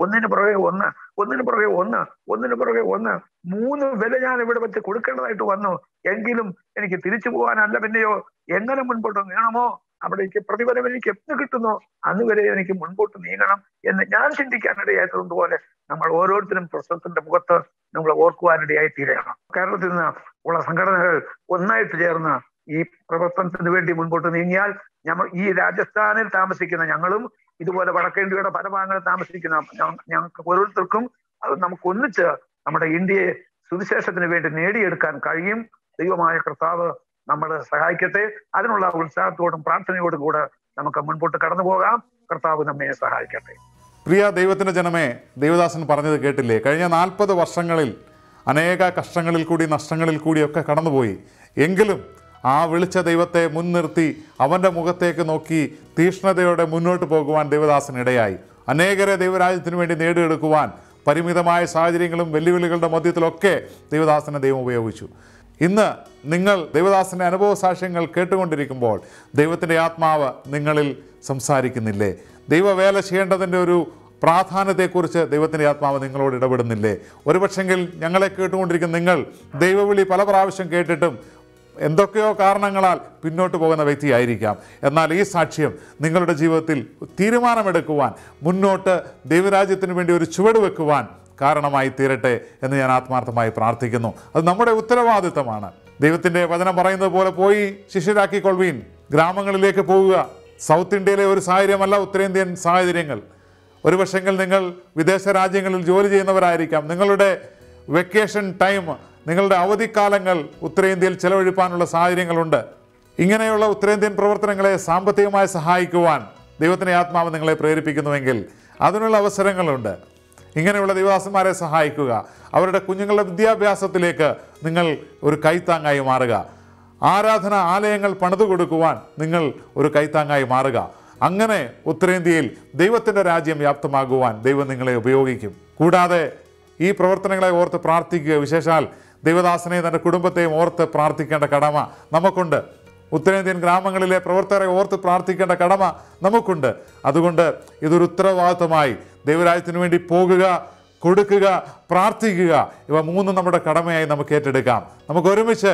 ഒന്നിന് പുറകെ ഒന്ന് ഒന്നിന് പുറകെ ഒന്ന് ഒന്നിന് പുറകെ ഒന്ന് മൂന്ന് വില ഞാൻ ഇവിടെ വെച്ച് കൊടുക്കേണ്ടതായിട്ട് വന്നു, എങ്കിലും എനിക്ക് തിരിച്ചു പോകാനല്ല പിന്നെയോ എങ്ങനെ മുൻപോട്ട് നീങ്ങണമോ അവിടേക്ക് പ്രതിഫലം എനിക്ക് എന്ന് കിട്ടുന്നോ അന്നുവരെ എനിക്ക് മുൻപോട്ട് നീങ്ങണം എന്ന് ഞാൻ ചിന്തിക്കാനിടയായതുകൊണ്ടുപോലെ നമ്മൾ ഓരോരുത്തരും പ്രശ്നത്തിന്റെ മുഖത്ത് നമ്മൾ ഓർക്കുവാനിടയായി തീരണം. കേരളത്തിൽ നിന്ന് ഉള്ള സംഘടനകൾ ഒന്നായിട്ട് ചേർന്ന് ഈ പ്രവർത്തനത്തിന് വേണ്ടി മുൻപോട്ട് നീങ്ങിയാൽ ഞമ്മൾ ഈ രാജസ്ഥാനിൽ താമസിക്കുന്ന ഞങ്ങളും ഇതുപോലെ വടക്കേ ഇന്ത്യയുടെ പല ഭാഗങ്ങളിൽ താമസിക്കുന്ന ഞങ്ങൾക്ക് ഓരോരുത്തർക്കും നമുക്ക് ഒന്നിച്ച് നമ്മുടെ ഇന്ത്യയെ സുവിശേഷത്തിന് വേണ്ടി നേടിയെടുക്കാൻ കഴിയും. ദൈവമായ കർത്താവ് നമ്മളെ സഹായിക്കട്ടെ. അതിനുള്ള ഉത്സാഹത്തോടും പ്രാർത്ഥനയോടും കൂടെ നമുക്ക് മുൻപോട്ട് കടന്നു പോകാം. കർത്താവ് നമ്മെ സഹായിക്കട്ടെ. പ്രിയ ദൈവത്തിൻ്റെ ജനമേ, ദേവദാസൻ പറഞ്ഞത് കേട്ടില്ലേ? കഴിഞ്ഞ നാൽപ്പത് വർഷങ്ങളിൽ അനേക കഷ്ടങ്ങളിൽ കൂടി നഷ്ടങ്ങളിൽ കൂടിയൊക്കെ കടന്നുപോയി. എങ്കിലും ആ വിളിച്ച ദൈവത്തെ മുൻനിർത്തി അവൻ്റെ മുഖത്തേക്ക് നോക്കി തീഷ്ണതയോടെ മുന്നോട്ട് പോകുവാൻ ദേവദാസൻ ഇടയായി. അനേകരെ ദൈവരാജ്യത്തിന് വേണ്ടി നേടിയെടുക്കുവാൻ പരിമിതമായ സാഹചര്യങ്ങളും വെല്ലുവിളികളുടെ മധ്യത്തിലൊക്കെ ദേവദാസനെ ദൈവം ഉപയോഗിച്ചു. ഇന്ന് നിങ്ങൾ ദൈവദാസൻ്റെ അനുഭവ സാക്ഷ്യങ്ങൾ കേട്ടുകൊണ്ടിരിക്കുമ്പോൾ ദൈവത്തിൻ്റെ ആത്മാവ് നിങ്ങളിൽ സംസാരിക്കുന്നില്ലേ? ദൈവവേല ചെയ്യേണ്ടതിൻ്റെ ഒരു പ്രാധാന്യത്തെക്കുറിച്ച് ദൈവത്തിൻ്റെ ആത്മാവ് നിങ്ങളോട് ഇടപെടുന്നില്ലേ? ഒരുപക്ഷെങ്കിൽ ഞങ്ങളെ കേട്ടുകൊണ്ടിരിക്കുന്ന നിങ്ങൾ ദൈവവിളി പല പ്രാവശ്യം കേട്ടിട്ടും എന്തൊക്കെയോ കാരണങ്ങളാൽ പിന്നോട്ട് പോകുന്ന വ്യക്തിയായിരിക്കാം. എന്നാൽ ഈ സാക്ഷ്യം നിങ്ങളുടെ ജീവിതത്തിൽ തീരുമാനമെടുക്കുവാൻ, മുന്നോട്ട് ദൈവരാജ്യത്തിന് വേണ്ടി ഒരു ചുവട് വെക്കുവാൻ കാരണമായി തീരട്ടെ എന്ന് ഞാൻ ആത്മാർത്ഥമായി പ്രാർത്ഥിക്കുന്നു. അത് നമ്മുടെ ഉത്തരവാദിത്തമാണ്. ദൈവത്തിൻ്റെ വചനം പറയുന്നത് പോലെ പോയി ശിഷ്യരാക്കിക്കൊള്ളുവീൻ, ഗ്രാമങ്ങളിലേക്ക് പോവുക. സൗത്ത് ഇന്ത്യയിലെ ഒരു സാഹചര്യമല്ല ഉത്തരേന്ത്യൻ സാഹചര്യങ്ങൾ. ഒരുപക്ഷെങ്കിൽ നിങ്ങൾ വിദേശ രാജ്യങ്ങളിൽ ജോലി ചെയ്യുന്നവരായിരിക്കാം. നിങ്ങളുടെ വെക്കേഷൻ ടൈം, നിങ്ങളുടെ അവധിക്കാലങ്ങൾ ഉത്തരേന്ത്യയിൽ ചെലവഴിപ്പാനുള്ള സാഹചര്യങ്ങളുണ്ട്. ഇങ്ങനെയുള്ള ഉത്തരേന്ത്യൻ പ്രവർത്തനങ്ങളെ സാമ്പത്തികമായി സഹായിക്കുവാൻ ദൈവത്തിൻ്റെ ആത്മാവ് നിങ്ങളെ പ്രേരിപ്പിക്കുന്നുവെങ്കിൽ അതിനുള്ള അവസരങ്ങളുണ്ട്. ഇങ്ങനെയുള്ള ദൈവദാസന്മാരെ സഹായിക്കുക. അവരുടെ കുഞ്ഞുങ്ങളുടെ വിദ്യാഭ്യാസത്തിലേക്ക് നിങ്ങൾ ഒരു കൈത്താങ്ങായി മാറുക. ആരാധന ആലയങ്ങൾ പണിതു കൊടുക്കുവാൻ നിങ്ങൾ ഒരു കൈത്താങ്ങായി മാറുക. അങ്ങനെ ഉത്തരേന്ത്യയിൽ ദൈവത്തിൻ്റെ രാജ്യം വ്യാപ്തമാകുവാൻ ദൈവം നിങ്ങളെ ഉപയോഗിക്കും. കൂടാതെ ഈ പ്രവർത്തനങ്ങളെ ഓർത്ത് പ്രാർത്ഥിക്കുക. വിശേഷാൽ ദൈവദാസനെ തൻ്റെ കുടുംബത്തെയും ഓർത്ത് പ്രാർത്ഥിക്കേണ്ട കടമ നമുക്കുണ്ട്. ഉത്തരേന്ത്യൻ ഗ്രാമങ്ങളിലെ പ്രവർത്തകരെ ഓർത്ത് പ്രാർത്ഥിക്കേണ്ട കടമ നമുക്കുണ്ട്. അതുകൊണ്ട് ഇതൊരു ഉത്തരവാദിത്തമായി ദൈവരാജ്യത്തിന് വേണ്ടി പോകുക, കൊടുക്കുക, പ്രാർത്ഥിക്കുക, ഇവ മൂന്നും നമ്മുടെ കടമയായി നമുക്ക് ഏറ്റെടുക്കാം. നമുക്ക് ഒരുമിച്ച്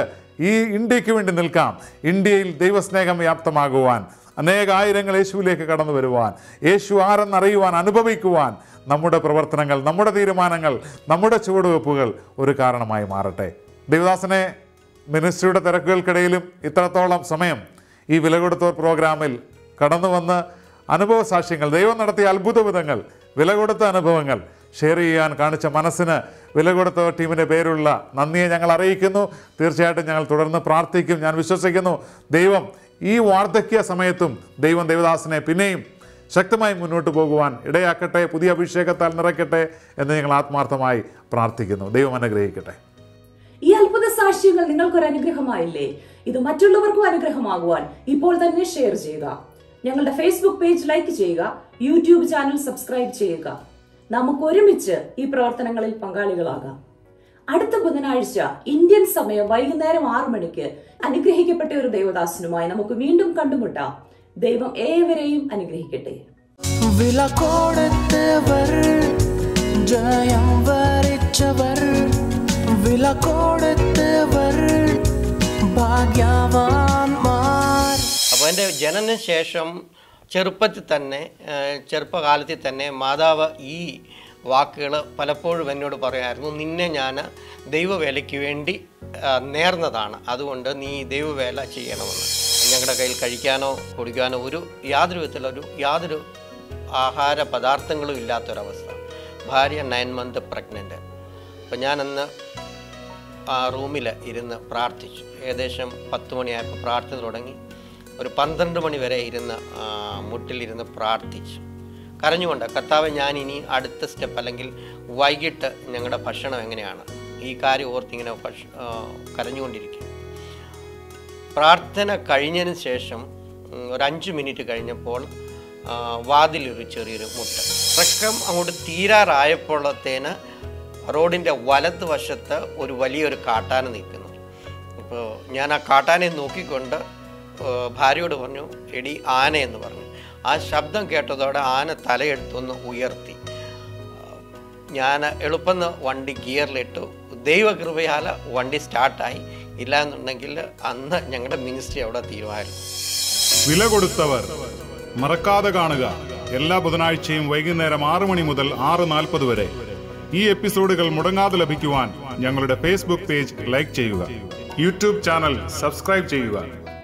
ഈ ഇന്ത്യക്ക് വേണ്ടി നിൽക്കാം. ഇന്ത്യയിൽ ദൈവസ്നേഹം വ്യാപ്തമാകുവാൻ, അനേകായിരങ്ങൾ യേശുവിലേക്ക് കടന്നു വരുവാൻ, യേശു ആരെന്നറിയുവാൻ, അനുഭവിക്കുവാൻ നമ്മുടെ പ്രവർത്തനങ്ങൾ, നമ്മുടെ തീരുമാനങ്ങൾ, നമ്മുടെ ചുവടുവെപ്പുകൾ ഒരു കാരണമായി മാറട്ടെ. ദൈവദാസനെ മിനിസ്ട്രിയുടെ തിരക്കുകൾക്കിടയിലും ഇത്രത്തോളം സമയം ഈ വിലകൊടുത്തവർ പ്രോഗ്രാമിൽ കടന്നു വന്ന് അനുഭവ സാക്ഷ്യങ്ങൾ, ദൈവം നടത്തിയ അത്ഭുതവിധങ്ങൾ, വിലകൊടുത്ത അനുഭവങ്ങൾ ഷെയർ ചെയ്യാൻ കാണിച്ച മനസ്സിന് വിലകൊടുത്തവർ ടീമിൻ്റെ പേരുള്ള നന്ദിയെ ഞങ്ങൾ അറിയിക്കുന്നു. തീർച്ചയായിട്ടും ഞങ്ങൾ തുടർന്ന് പ്രാർത്ഥിക്കും. ഞാൻ വിശ്വസിക്കുന്നു ദൈവം ഈ വാർദ്ധക്യ സമയത്തും ദൈവം ദേവദാസനെ പിന്നെയും ശക്തമായി മുന്നോട്ട് പോകുവാൻ ഇടയാക്കട്ടെ, പുതിയ അഭിഷേകത്താൽ നിറയ്ക്കട്ടെ എന്ന് ഞങ്ങൾ ആത്മാർത്ഥമായി പ്രാർത്ഥിക്കുന്നു. ദൈവം അനുഗ്രഹിക്കട്ടെ. ഈ അത്ഭുത സാക്ഷ്യങ്ങൾ നിങ്ങൾക്കൊരു അനുഗ്രഹമായില്ലേ? ഇത് മറ്റുള്ളവർക്കും അനുഗ്രഹമാകുവാൻ ഇപ്പോൾ തന്നെ ഷെയർ ചെയ്യുക. ഞങ്ങളുടെ ഫേസ്ബുക്ക് പേജ് ലൈക്ക് ചെയ്യുക, യൂട്യൂബ് ചാനൽ സബ്സ്ക്രൈബ് ചെയ്യുക. നമുക്ക് ഒരുമിച്ച് ഈ പ്രവർത്തനങ്ങളിൽ പങ്കാളികളാകാം. അടുത്ത ബുധനാഴ്ച ഇന്ത്യൻ സമയം വൈകുന്നേരം ആറു മണിക്ക് അനുഗ്രഹിക്കപ്പെട്ട ഒരു ദൈവദാസനുമായി നമുക്ക് വീണ്ടും കണ്ടുമുട്ടാം. ദൈവം ഏവരെയും അനുഗ്രഹിക്കട്ടെ. വിലകൊടുത്തവർ, ജയം വരിച്ചവർ, വിലകൊടുത്തവർ, ഭാഗ്യവാന്മാർ. അപ്പോൾ എൻ്റെ ജനന ശേഷം ചെറുപ്പത്തിൽ തന്നെ, ചെറുപ്പകാലത്തിൽ തന്നെ മാതാവ് ഈ വാക്കുകൾ പലപ്പോഴും എന്നോട് പറയായിരുന്നു. നിന്നെ ഞാൻ ദൈവവേലയ്ക്ക് വേണ്ടി നേർന്നതാണ്, അതുകൊണ്ട് നീ ദൈവവേല ചെയ്യണമെന്ന്. ഞങ്ങളുടെ കയ്യിൽ കഴിക്കാനോ കുടിക്കാനോ ഒരു യാതൊരു വിധത്തിലൊരു യാതൊരു ആഹാര പദാർത്ഥങ്ങളും ഇല്ലാത്തൊരവസ്ഥ. ഭാര്യ നയൻ മന്ത് പ്രഗ്നൻ്റ്. അപ്പം ഞാനന്ന് ആ റൂമിൽ ഇരുന്ന് പ്രാർത്ഥിച്ചു. ഏകദേശം പത്ത് മണിയായപ്പോൾ പ്രാർത്ഥന തുടങ്ങി. ഒരു പന്ത്രണ്ട് മണി വരെ ഇരുന്ന് മുട്ടിലിരുന്ന് പ്രാർത്ഥിച്ചു, കരഞ്ഞുകൊണ്ട്, കർത്താവ് ഞാനിനി അടുത്ത സ്റ്റെപ്പ് അല്ലെങ്കിൽ വൈകിട്ട് ഞങ്ങളുടെ ഭക്ഷണം എങ്ങനെയാണ്, ഈ കാര്യം ഓർത്തിങ്ങനെ ഭക്ഷ കരഞ്ഞുകൊണ്ടിരിക്കും. പ്രാർത്ഥന കഴിഞ്ഞതിന് ശേഷം ഒരു അഞ്ച് മിനിറ്റ് കഴിഞ്ഞപ്പോൾ വാതിലൊരു ചെറിയൊരു മുട്ട്. പ്രശ്നം അങ്ങോട്ട് തീരാറായപ്പോഴത്തേന് റോഡിൻ്റെ വലത് വശത്ത് ഒരു വലിയൊരു കാട്ടാന നിൽക്കുന്നു. അപ്പോൾ ഞാൻ ആ കാട്ടാനെ നോക്കിക്കൊണ്ട് ഭാര്യയോട് പറഞ്ഞു, എടി ആനയെന്ന് പറഞ്ഞു. ആ ശബ്ദം കേട്ടതോടെ ആന തലയെടുത്തൊന്ന് ഉയർത്തി. ഞാൻ എളുപ്പം വണ്ടി ഗിയറിലിട്ടു. ദൈവകൃപയാൽ വണ്ടി സ്റ്റാർട്ടായി. ഇല്ലാന്നുണ്ടെങ്കിൽ അന്ന് ഞങ്ങളുടെ മിനിസ്ട്രി അവിടെ തീരുമായിരുന്നു. വില കൊടുത്തവർ മറക്കാതെ കാണുക. എല്ലാ ബുധനാഴ്ചയും വൈകുന്നേരം ആറ് മണി മുതൽ ആറ് നാൽപ്പത് വരെ. ഈ എപ്പിസോഡുകൾ മുടങ്ങാതെ ലഭിക്കുവാൻ ഞങ്ങളുടെ ഫേസ്ബുക്ക് പേജ് ലൈക്ക് ചെയ്യുക, യൂട്യൂബ് ചാനൽ സബ്സ്ക്രൈബ് ചെയ്യുക.